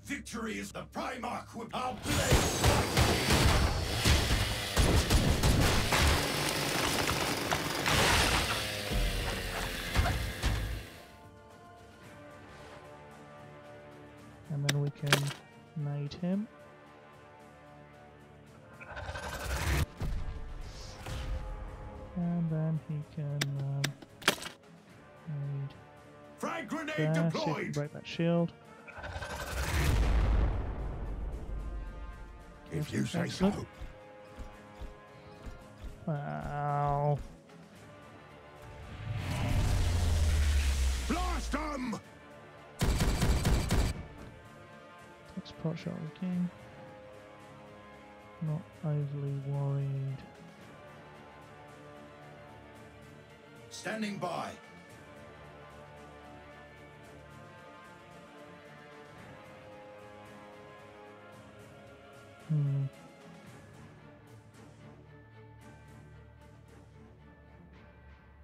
Victory is the Primarch with our blade. And then we can nade him. And then he can nade. Frag grenade there, deployed. So he can break that shield. If you say so. Wow. Blast them! Takes a pot shot at the king. Not overly worried. Standing by.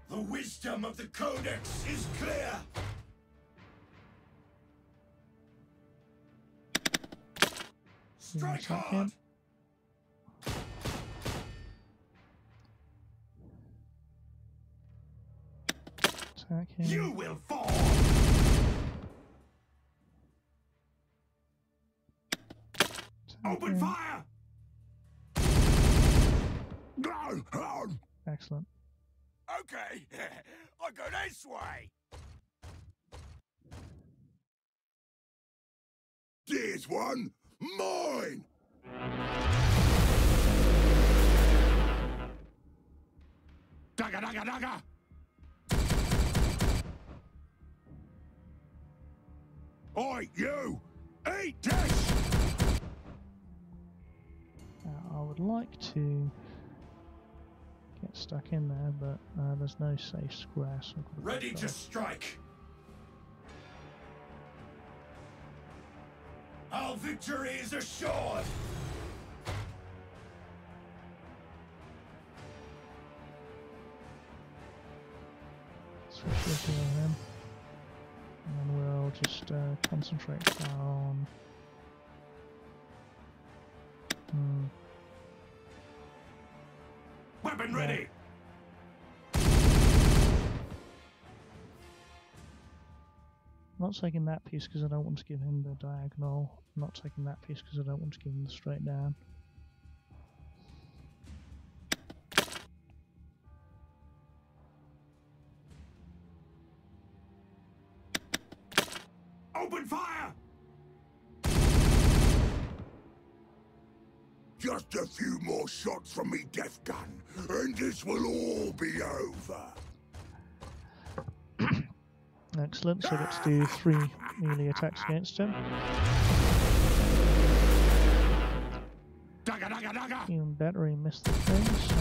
The wisdom of the Codex is clear. Strike hard. Attack him. You will fall. Open fire! Excellent. Okay, I go this way. There's one mine. Dugga, dugga, dugga. Oi, you! Eat this! I would like to get stuck in there, but there's no safe square. So ready to strike! Our victory is assured! Him. And we'll just concentrate on weapon ready. I'm not taking that piece because I don't want to give him the diagonal. I'm not taking that piece because I don't want to give him the straight down. Open fire! Just a few more shots from me death gun, and this will all be over. Excellent, so let's do 3 melee attacks against him. Dugga. Even better, he missed the thing, so...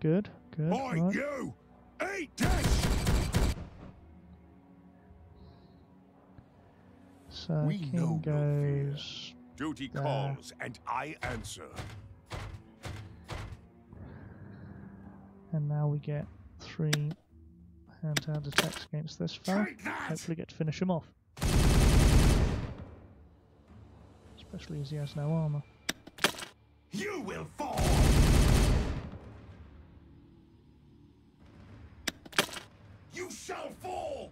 Good, good. Oi, right. You! Eat this! So we know no fear. Duty calls and I answer. And now we get 3 hand-to-hand attacks against this fella. Hopefully get to finish him off. Especially as he has no armor. You will fall! You shall fall!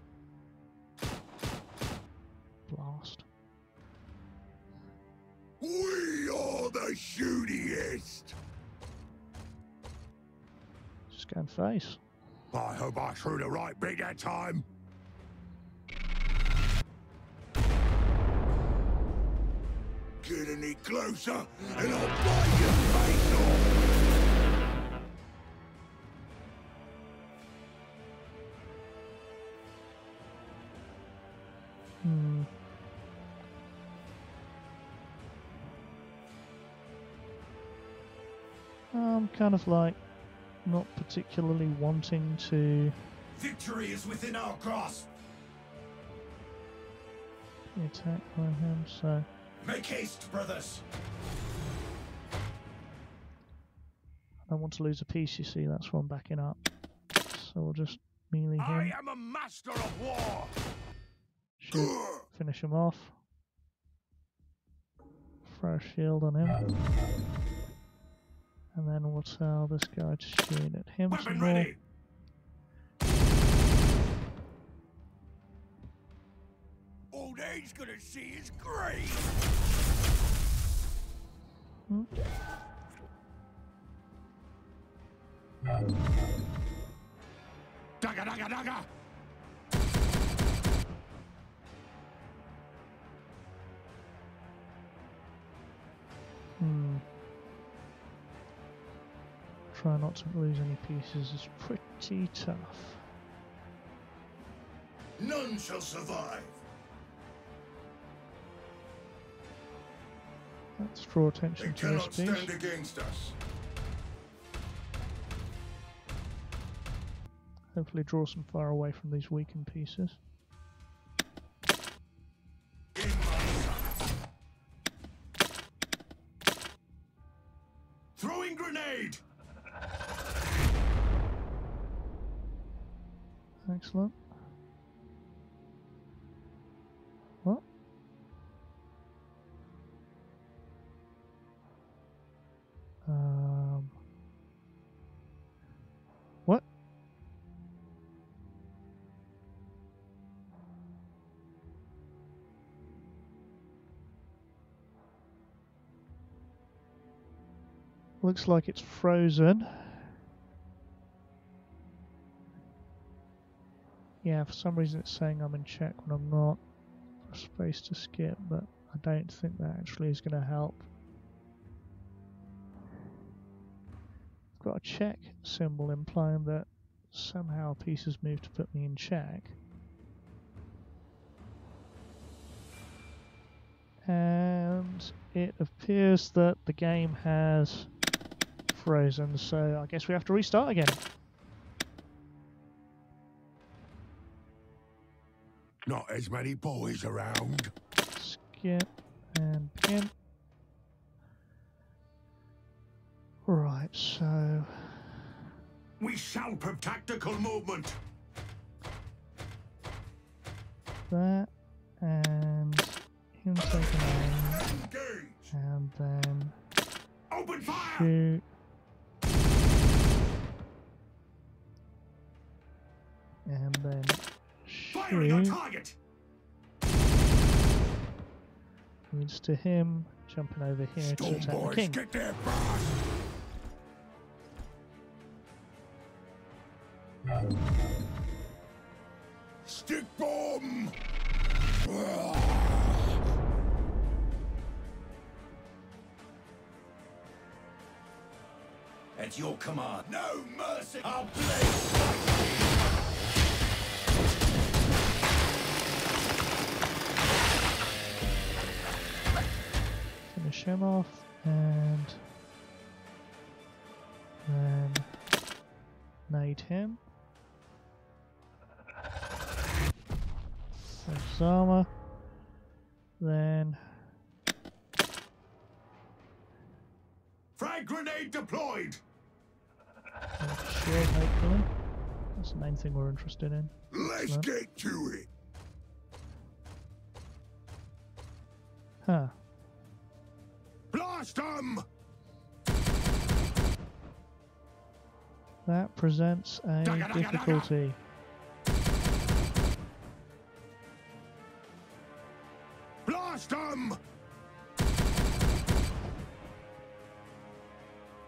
Blast. We are the shootiest. Just go and face. I hope I threw the right big that time. Get any closer and I'll bite your face off. I'm kind of like not particularly wanting to. Victory is within our grasp. Attack by him, so. Make haste, brothers. I don't want to lose a piece. You see, that's why I'm backing up. So we'll just melee him. I am a master of war. Should finish him off. Throw a shield on him. And then we'll tell this guy to shoot at him. Weapon ready. All he's gonna see is grey. Dugga. Try not to lose any pieces is pretty tough. None shall survive. Let's draw attention to this piece. They cannot stand against us. Hopefully draw some fire away from these weakened pieces. Throwing grenade. Excellent. What? What? Looks like it's frozen. Yeah, for some reason it's saying I'm in check when I'm not. For space to skip, but I don't think that actually is going to help. I've got a check symbol implying that somehow a piece has moved to put me in check. And it appears that the game has frozen, so I guess we have to restart again. Not as many boys around. Skip and begin. Right, so... We shall protect tactical movement! That, and... him taking aim. Engage. And then... Open fire! Shoot. And then... shoot. Firing on target! Moves to him, jumping over here to attack the king. Get there fast. Stick bomb! At your command, no mercy! I'll play! Finish him off, and then nade him. His armor, then frag grenade deployed. Shield, hopefully. That's the main thing we're interested in. Let's get to it. Huh. Blast them! That presents a difficulty.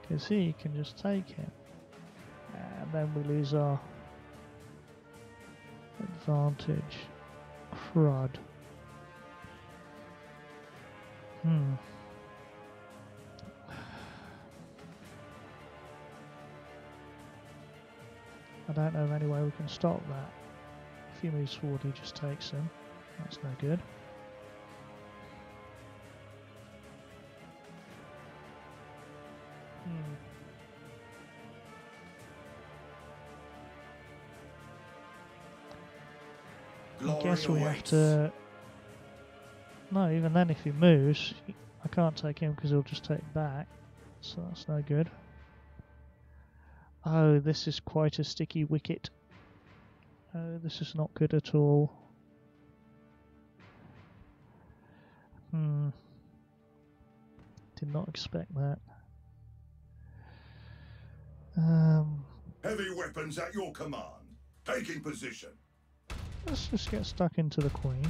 Because he can just take him, and then we lose our advantage. Crud. Hmm. I don't know of any way we can stop that. If he moves forward, he just takes him. That's no good. I guess we have to... No, even then if he moves, I can't take him because he'll just take it back. So that's no good. Oh, this is quite a sticky wicket. Oh, this is not good at all. Hmm. Did not expect that. Heavy weapons at your command. Taking position. Let's just get stuck into the queen.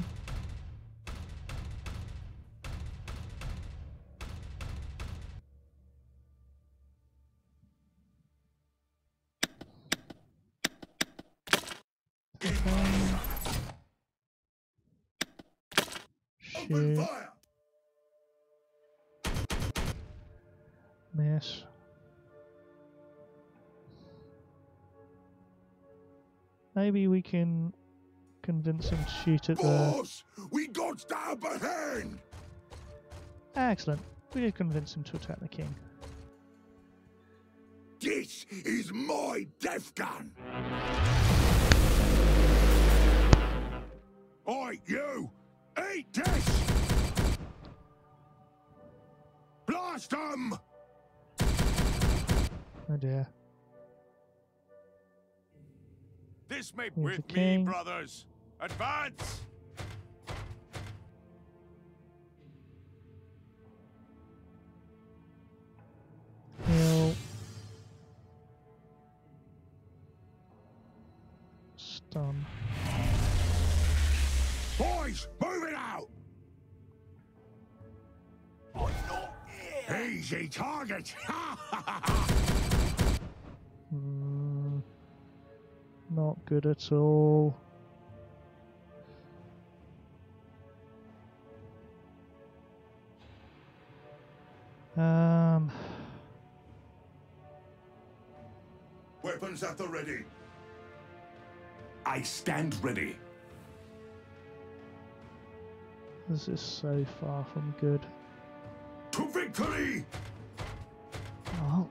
Open fire. Miss. Maybe we can convince him to shoot at the... We got down behind. Excellent. We did convince him to attack the king. This is my death gun. Oi, you! Eat this! Blast them! Oh dear. This may with me, brothers. Advance! He'll stun. Boys, move it out! I'm not here! Easy target! Not good at all. Weapons at the ready. I stand ready. This is so far from good. To victory! Oh.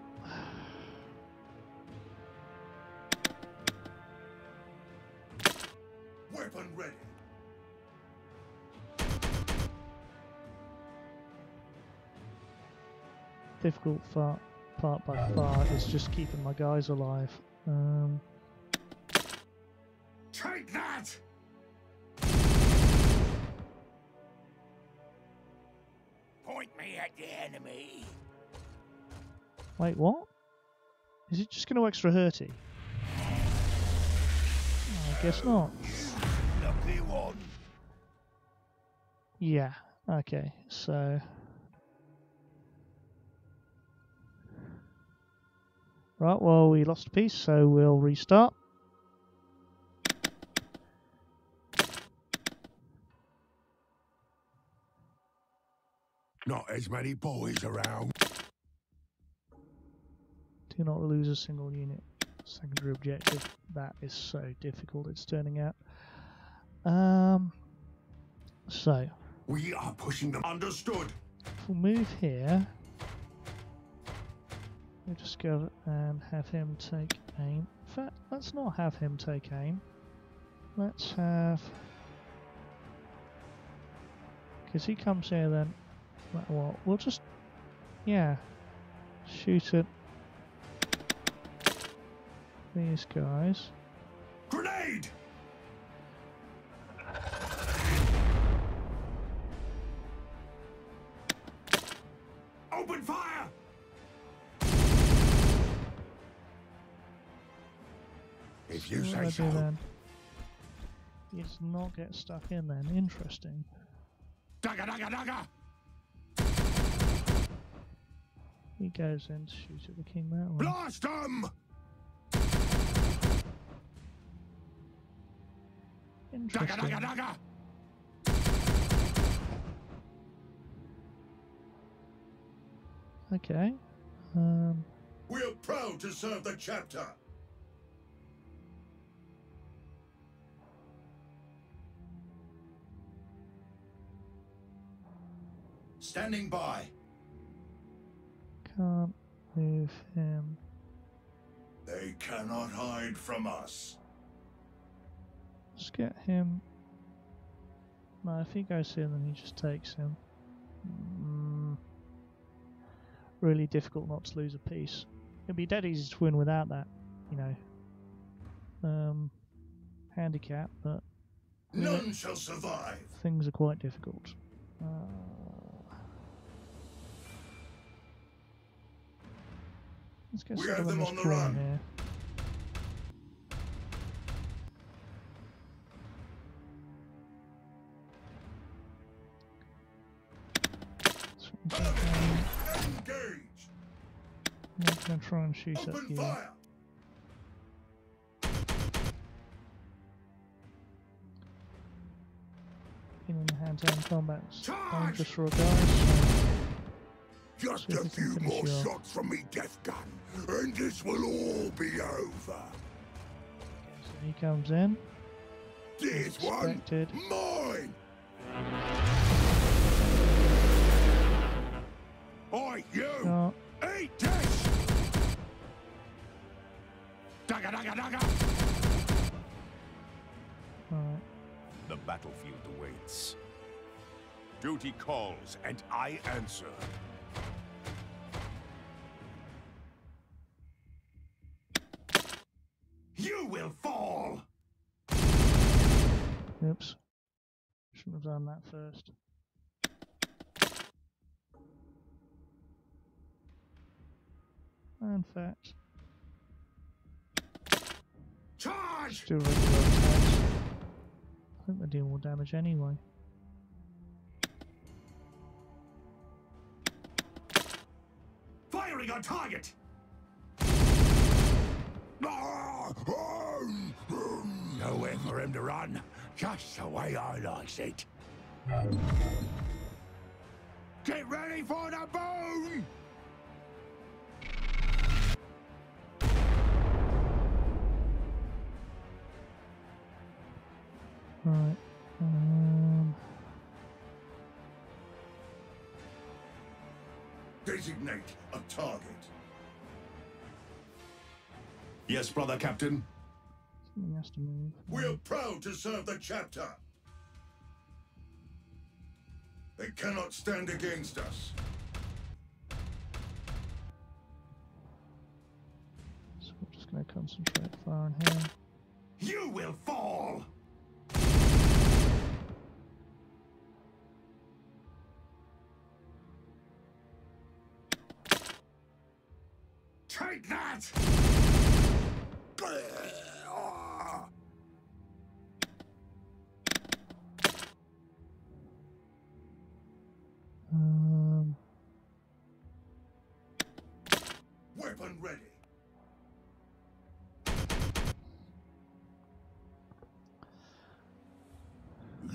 Weapon ready. Difficult part by far is just keeping my guys alive. Take that! Point me at the enemy. Wait, what? Is it just going to extra hurty? Oh, I guess not. Lucky one. Yeah. Okay. So. Right, well, we lost a piece, so we'll restart. Not as many boys around. Do not lose a single unit. Secondary objective. That is so difficult, it's turning out. So. We are pushing them. Understood. If we'll move here. We'll just go and have him take aim. In fact, let's not have him take aim. Let's have... Because he comes here then. Well, we'll just... Yeah. Shoot at... these guys. Grenade! Open fire! If you say so. Then? Let's not get stuck in then. Interesting. Dugga, dugga, dugga! He goes in to shoot at the king that way. Blast him! Interesting. Dugga, dugga, dugga! Okay. We're proud to serve the chapter. Standing by. Can't move him. They cannot hide from us. Let's get him. No, if he goes here, then he just takes him. Really difficult not to lose a piece. It'd be dead easy to win without that, you know. Handicap, but none shall survive. Things are quite difficult. Let's get we have them on the run. Here. Engage. I'm going to try and shoot up here. Fire. In hand-to-hand combat, dangerous for guys. Just a few more shots from me death gun, and this will all be over. Okay, so he comes in. This one, mine! Oi, you! No. Eat this! Dugga, dugga, dugga! Alright. The battlefield awaits. Duty calls, and I answer. Fall. Oops. Shouldn't have done that first. In fact. Charge! Still really well attached. I think they're doing more damage anyway. Firing on target! Nowhere for him to run, just the way I like it. Get ready for the boom! Right. Designate a target. Yes, brother captain. Something has to move. We're proud to serve the chapter. They cannot stand against us. So we're just going to concentrate far on here. You will fall! Take that! Weapon ready.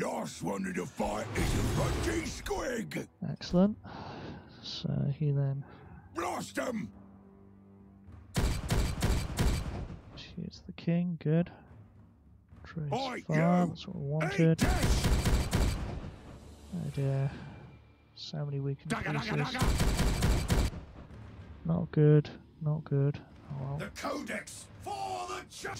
Last one in the fight is a bloody squig. Excellent. So he then blast him. It's the king, good. Trace fire, that's what we wanted. Oh dear. So many weakened pieces. Not good, not good. Oh well. The codex for the dear?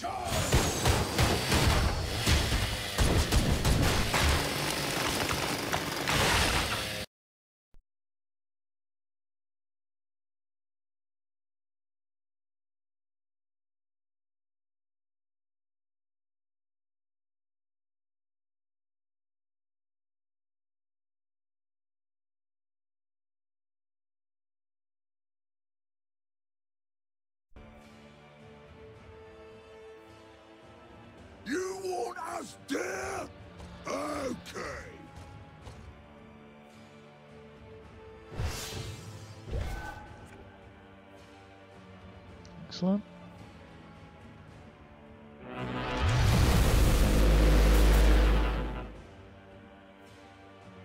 Okay. Excellent.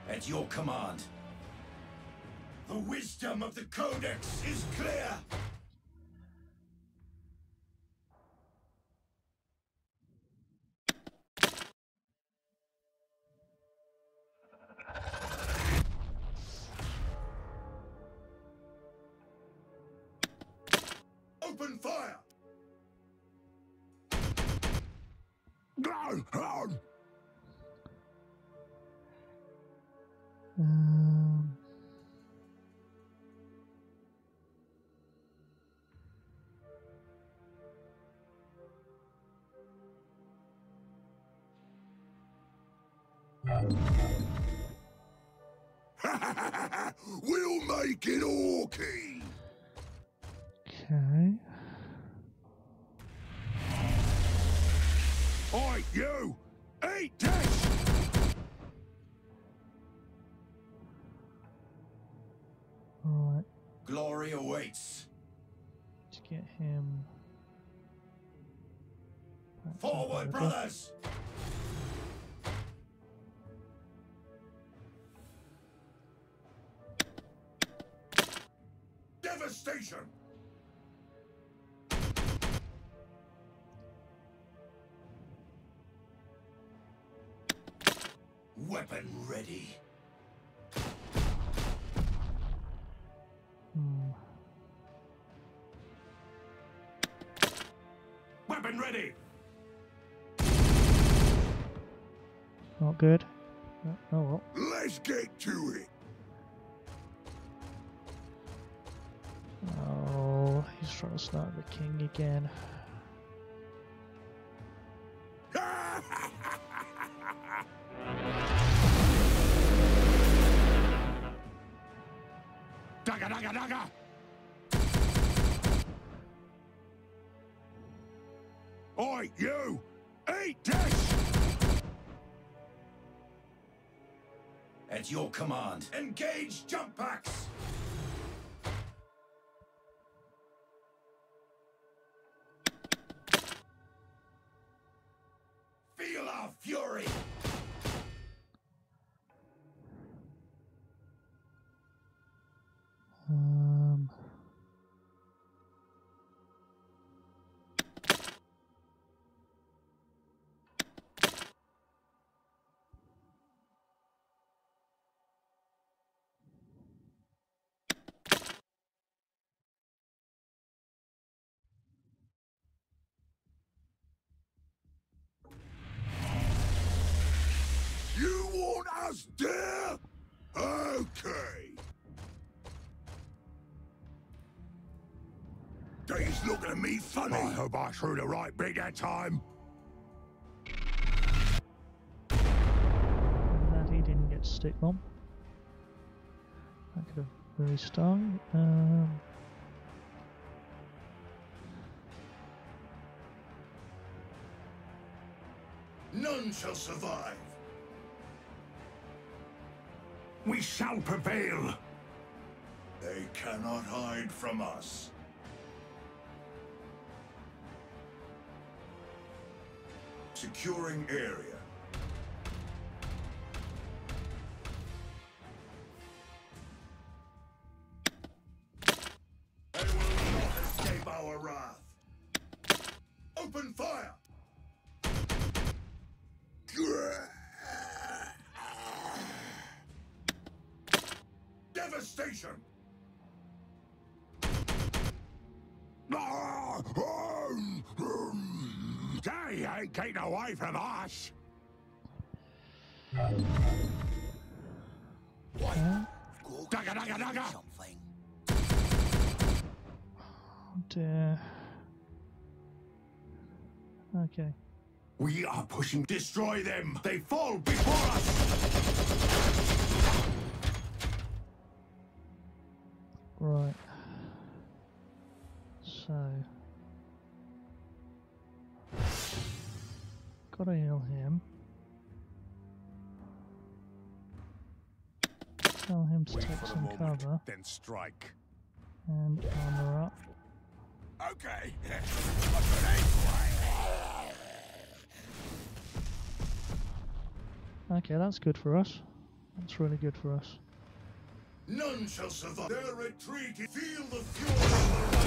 At your command. The wisdom of the Codex is clear. Open fire! We'll make it orky! Okay. Oi, you! Eat this! Alright. Glory awaits. Let's get him. Forward, brothers! Devastation! Weapon ready. Weapon ready. Not good. Oh well. Let's get to it. Oh, he's trying to start the king again. Oi, you! Eat this! At your command, engage jump packs! Feel our fury! dare? Okay. He's looking at me funny. I hope I threw the right bit that time. Glad he didn't get stick bomb. That could have really stung. None shall survive. We shall prevail. They cannot hide from us. Securing area. They will not escape our wrath. Open fire! Devastation! They ain't getting away from us. What? Dugga. Something. Oh dear. Okay. We are pushing. Destroy them. They fall before us. Right. So. Gotta heal him. Tell him to take some cover. Then strike. And armor up. Okay. Okay, that's good for us. That's really good for us. None shall survive. Their retreat. Feel the fury.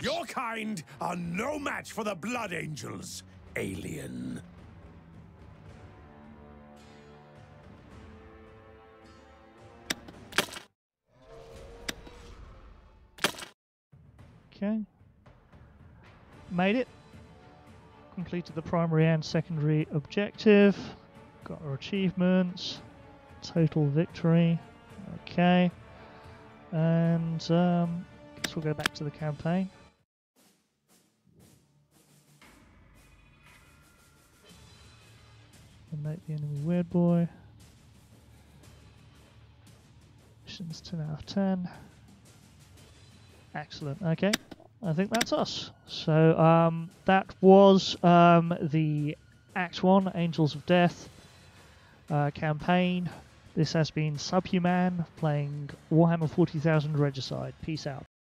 Your kind are no match for the Blood Angels, alien. Okay. Made it. Completed the primary and secondary objective. Got our achievements. Total victory. Okay. And, guess we'll go back to the campaign. Make the enemy weird boy. Missions 10 out of 10. Excellent. Okay, I think that's us. So that was the Act 1 Angels of Death campaign. This has been Subhuman playing Warhammer 40,000 Regicide. Peace out.